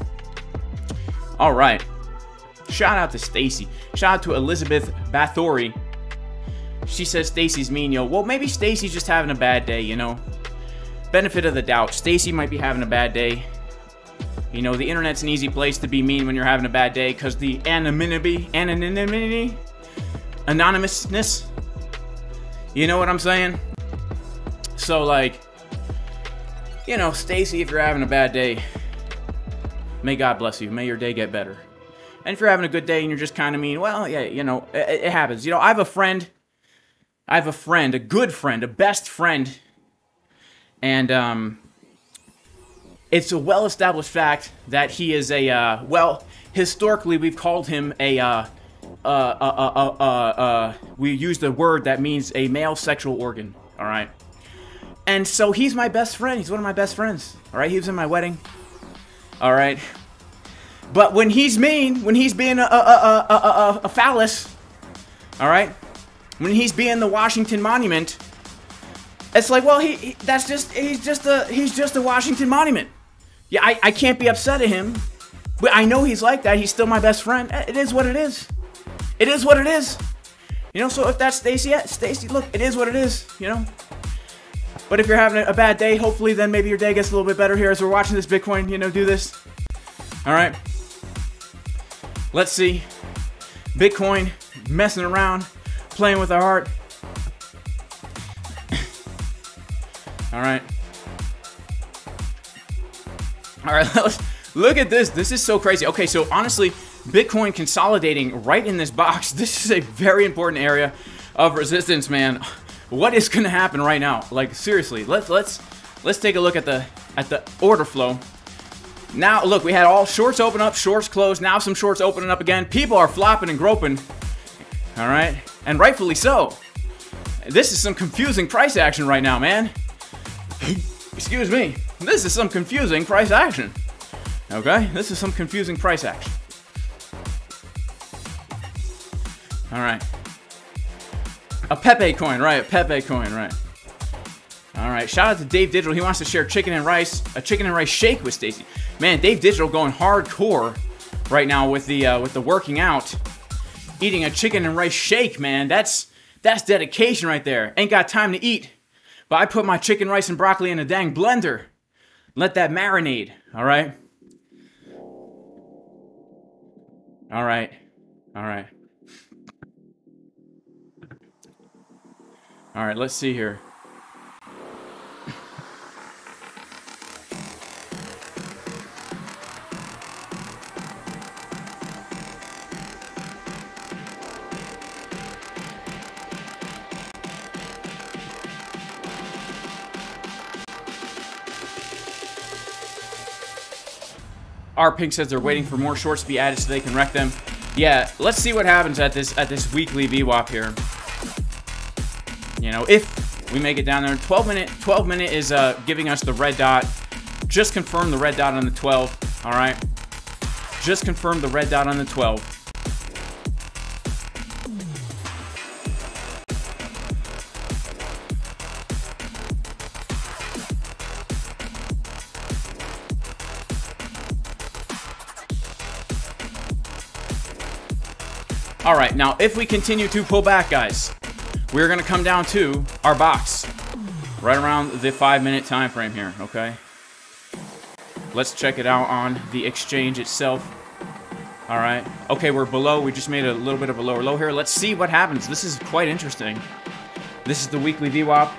All right. Shout out to Stacy. Shout out to Elizabeth Bathory. She says Stacy's mean, yo. Well, maybe Stacy's just having a bad day, you know. Benefit of the doubt. Stacy might be having a bad day. You know, the internet's an easy place to be mean when you're having a bad day because the anonymity, anonymity, anonymousness. You know what I'm saying? So, like, you know, Stacy, if you're having a bad day, may God bless you. May your day get better. And if you're having a good day and you're just kind of mean, well, yeah, you know, it, it happens. You know, I have a friend. I have a friend, a good friend, a best friend. And, um... it's a well-established fact that he is a, uh, well, historically we've called him a, uh, uh, uh, uh, uh, uh, we used a word that means a male sexual organ, all right? And so he's my best friend. He's one of my best friends, all right? He was in my wedding, all right? But when he's mean, when he's being a, a, a, a, a, a phallus, all right? When he's being the Washington Monument, it's like, well, he, he that's just, he's just a, he's just a Washington Monument. Yeah, I, I can't be upset at him. But I know he's like that. He's still my best friend. It is what it is. It is what it is. You know, so if that's Stacy, Stacy, look, it is what it is, you know. But if you're having a bad day, hopefully then maybe your day gets a little bit better here as we're watching this Bitcoin, you know, do this. All right. Let's see. Bitcoin messing around, playing with our heart. All right. All right, let's look at this. This is so crazy. Okay, so honestly, Bitcoin consolidating right in this box. This is a very important area of resistance, man. What is going to happen right now? Like seriously, let's let's let's take a look at the at the order flow. Now, look, we had all shorts open up, shorts closed. Now some shorts opening up again. People are flopping and groping. All right? And rightfully so. This is some confusing price action right now, man. Excuse me. This is some confusing price action. Okay? This is some confusing price action. All right. A Pepe coin, right? A Pepe coin, right? All right. Shout out to Dave Digital. He wants to share chicken and rice, a chicken and rice shake with Stacy. Man, Dave Digital going hardcore right now with the uh, with the working out, eating a chicken and rice shake, man. That's that's dedication right there. Ain't got time to eat. But I put my chicken, rice, and broccoli in a dang blender. Let that marinade, all right? All right, all right. All right, let's see here. Our pink says they're waiting for more shorts to be added so they can wreck them. Yeah, let's see what happens at this at this weekly V WAP here. You know, if we make it down there, twelve minute, twelve minute is uh, giving us the red dot. Just confirm the red dot on the twelve. All right, just confirm the red dot on the twelve. All right, now if we continue to pull back, guys, we're gonna come down to our box right around the five minute time frame here. Okay, let's check it out on the exchange itself. All right, okay, we're below. We just made a little bit of a lower low here. Let's see what happens. This is quite interesting. This is the weekly V WAP.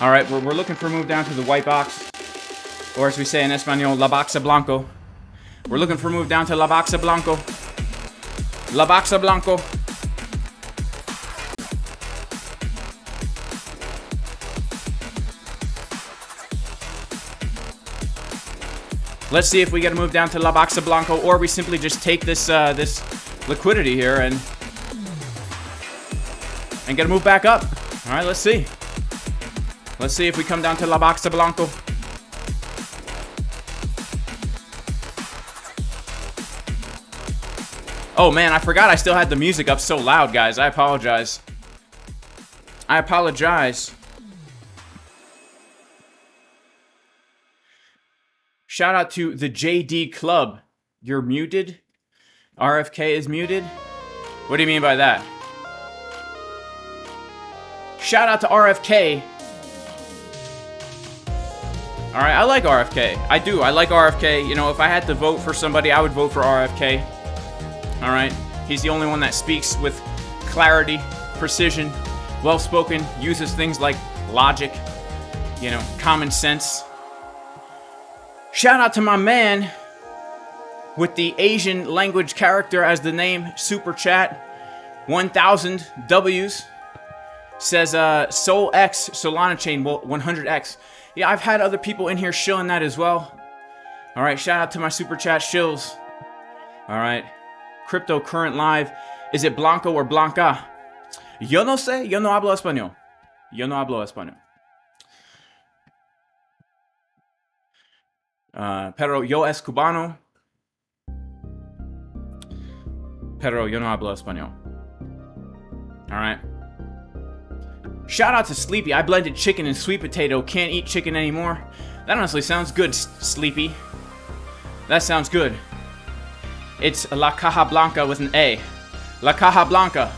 All right, we're, we're looking for a move down to the white box, or as we say in Espanol, la boxa blanco. We're looking for a move down to la boxa blanco. La Boxa Blanco. Let's see if we get to move down to La Boxa Blanco, or we simply just take this uh, this liquidity here and and get to move back up. All right, let's see. Let's see if we come down to La Boxa Blanco. Oh man, I forgot I still had the music up so loud, guys. I apologize. I apologize. Shout out to the J D Club. You're muted? R F K is muted? What do you mean by that? Shout out to R F K. Alright, I like R F K. I do. I like R F K. You know, if I had to vote for somebody, I would vote for R F K. All right, he's the only one that speaks with clarity, precision, well-spoken, uses things like logic, you know, common sense. Shout out to my man with the Asian language character as the name, Super Chat, one thousand W's, says uh, Sol X, Solana Chain, well, one hundred X. Yeah, I've had other people in here shilling that as well. All right, shout out to my Super Chat shills. All right. Crypto Current Live. Is it Blanco or Blanca? Yo no sé. Yo no hablo español. Yo no hablo español. Uh, pero yo es cubano. Pero yo no hablo español. All right. Shout out to Sleepy. I blended chicken and sweet potato. Can't eat chicken anymore. That honestly sounds good, Sleepy. That sounds good. It's La Caja Blanca with an A. La Caja Blanca.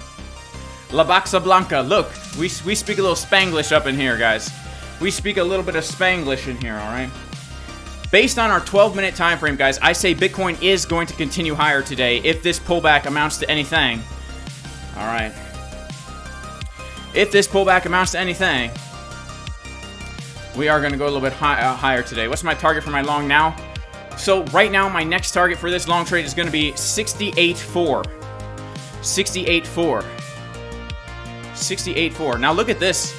La Boxa Blanca. Look, we, we speak a little Spanglish up in here, guys. We speak a little bit of Spanglish in here, all right? Based on our twelve minute time frame, guys, I say Bitcoin is going to continue higher today if this pullback amounts to anything. All right. If this pullback amounts to anything, we are going to go a little bit high, uh, higher today. What's my target for my long now? So right now, my next target for this long trade is going to be sixty-eight point four. sixty-eight point four. sixty-eight point four. Now look at this.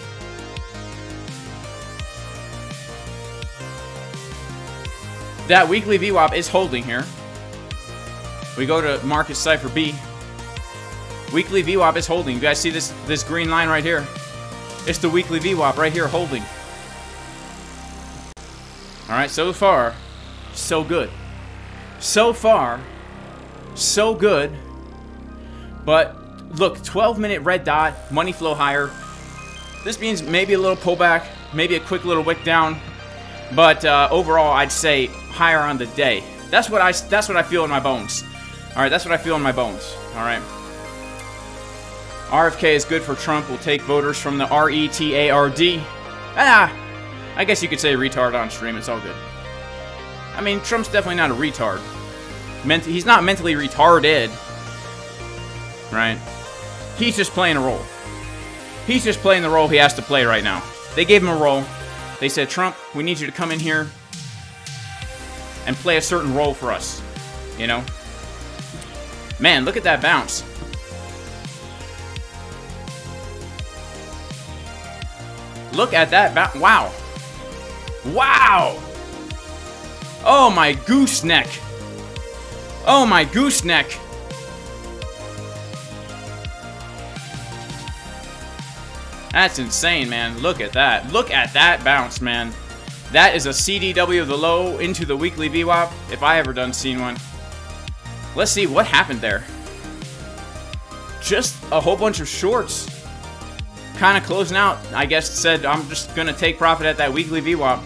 That weekly V WAP is holding here. We go to Market Cipher B. Weekly V WAP is holding. You guys see this, this green line right here? It's the weekly V WAP right here holding. All right, so far... so good. So far, so good. But look, twelve minute red dot, money flow higher. This means maybe a little pullback, maybe a quick little wick down. But uh, overall, I'd say higher on the day. That's what I. That's what I feel in my bones. All right, that's what I feel in my bones. All right. R F K is good for Trump. We'll take voters from the R E T A R D. Ah, I guess you could say retard on stream. It's all good. I mean, Trump's definitely not a retard. Ment- he's not mentally retarded. Right? He's just playing a role. He's just playing the role he has to play right now. They gave him a role. They said, Trump, we need you to come in here and play a certain role for us. You know? Man, look at that bounce. Look at that bounce. Wow. Wow. Oh, my gooseneck. Oh, my gooseneck. That's insane, man. Look at that. Look at that bounce, man. That is a C D W of the low into the weekly V WAP, if I ever done seen one. Let's see what happened there. Just a whole bunch of shorts. Kind of closing out, I guess, said, I'm just going to take profit at that weekly V WAP.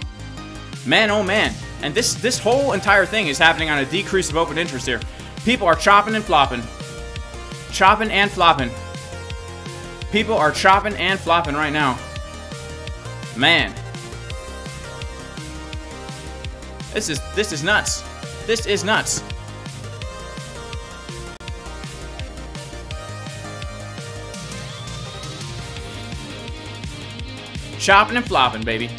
Man, oh, man. And this, this whole entire thing is happening on a decrease of open interest here. People are chopping and flopping. Chopping and flopping. People are chopping and flopping right now. Man. This is this is nuts. This is nuts. Chopping and flopping, baby.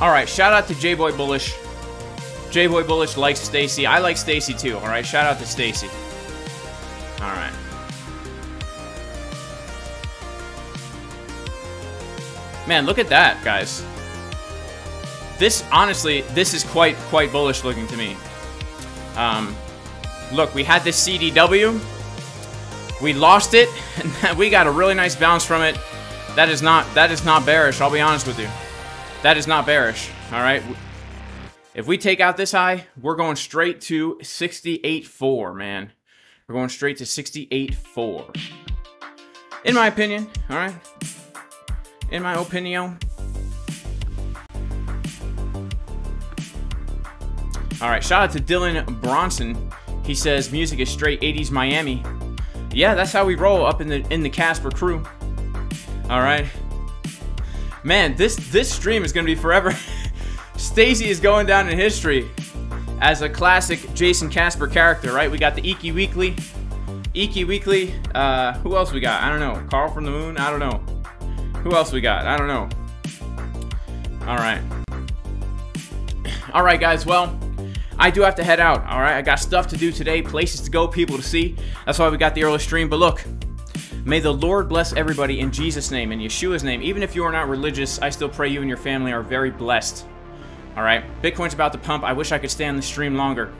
Alright, shout out to J-Boy Bullish. J-Boy Bullish likes Stacy. I like Stacy too, alright? Shout out to Stacy. Alright. Man, look at that, guys. This, honestly, this is quite, quite bullish looking to me. Um, look, we had this C D W. We lost it. And we got a really nice bounce from it. That is not, that is not bearish, I'll be honest with you. That is not bearish, all right? If we take out this high, we're going straight to sixty-eight point four, man. We're going straight to sixty-eight point four. In my opinion, all right? In my opinion. All right, shout out to Dylan Bronson. He says, music is straight eighties Miami. Yeah, that's how we roll up in the, in the Casper crew, all right? Man, this this stream is gonna be forever. Stacy is going down in history as a classic Jason Casper character, right? We got the Iki Weekly, Iki Weekly. Uh, who else we got? I don't know. Carl from the Moon. I don't know. Who else we got? I don't know. All right, all right, guys. Well, I do have to head out. All right, I got stuff to do today, places to go, people to see. That's why we got the early stream. But look. May the Lord bless everybody in Jesus' name, in Yeshua's name. Even if you are not religious, I still pray you and your family are very blessed. All right? Bitcoin's about to pump. I wish I could stay on the stream longer,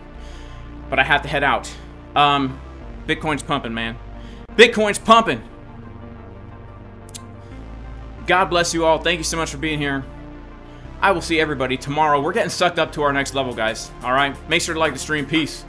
but I have to head out. Um, Bitcoin's pumping, man. Bitcoin's pumping. God bless you all. Thank you so much for being here. I will see everybody tomorrow. We're getting sucked up to our next level, guys. All right? Make sure to like the stream. Peace.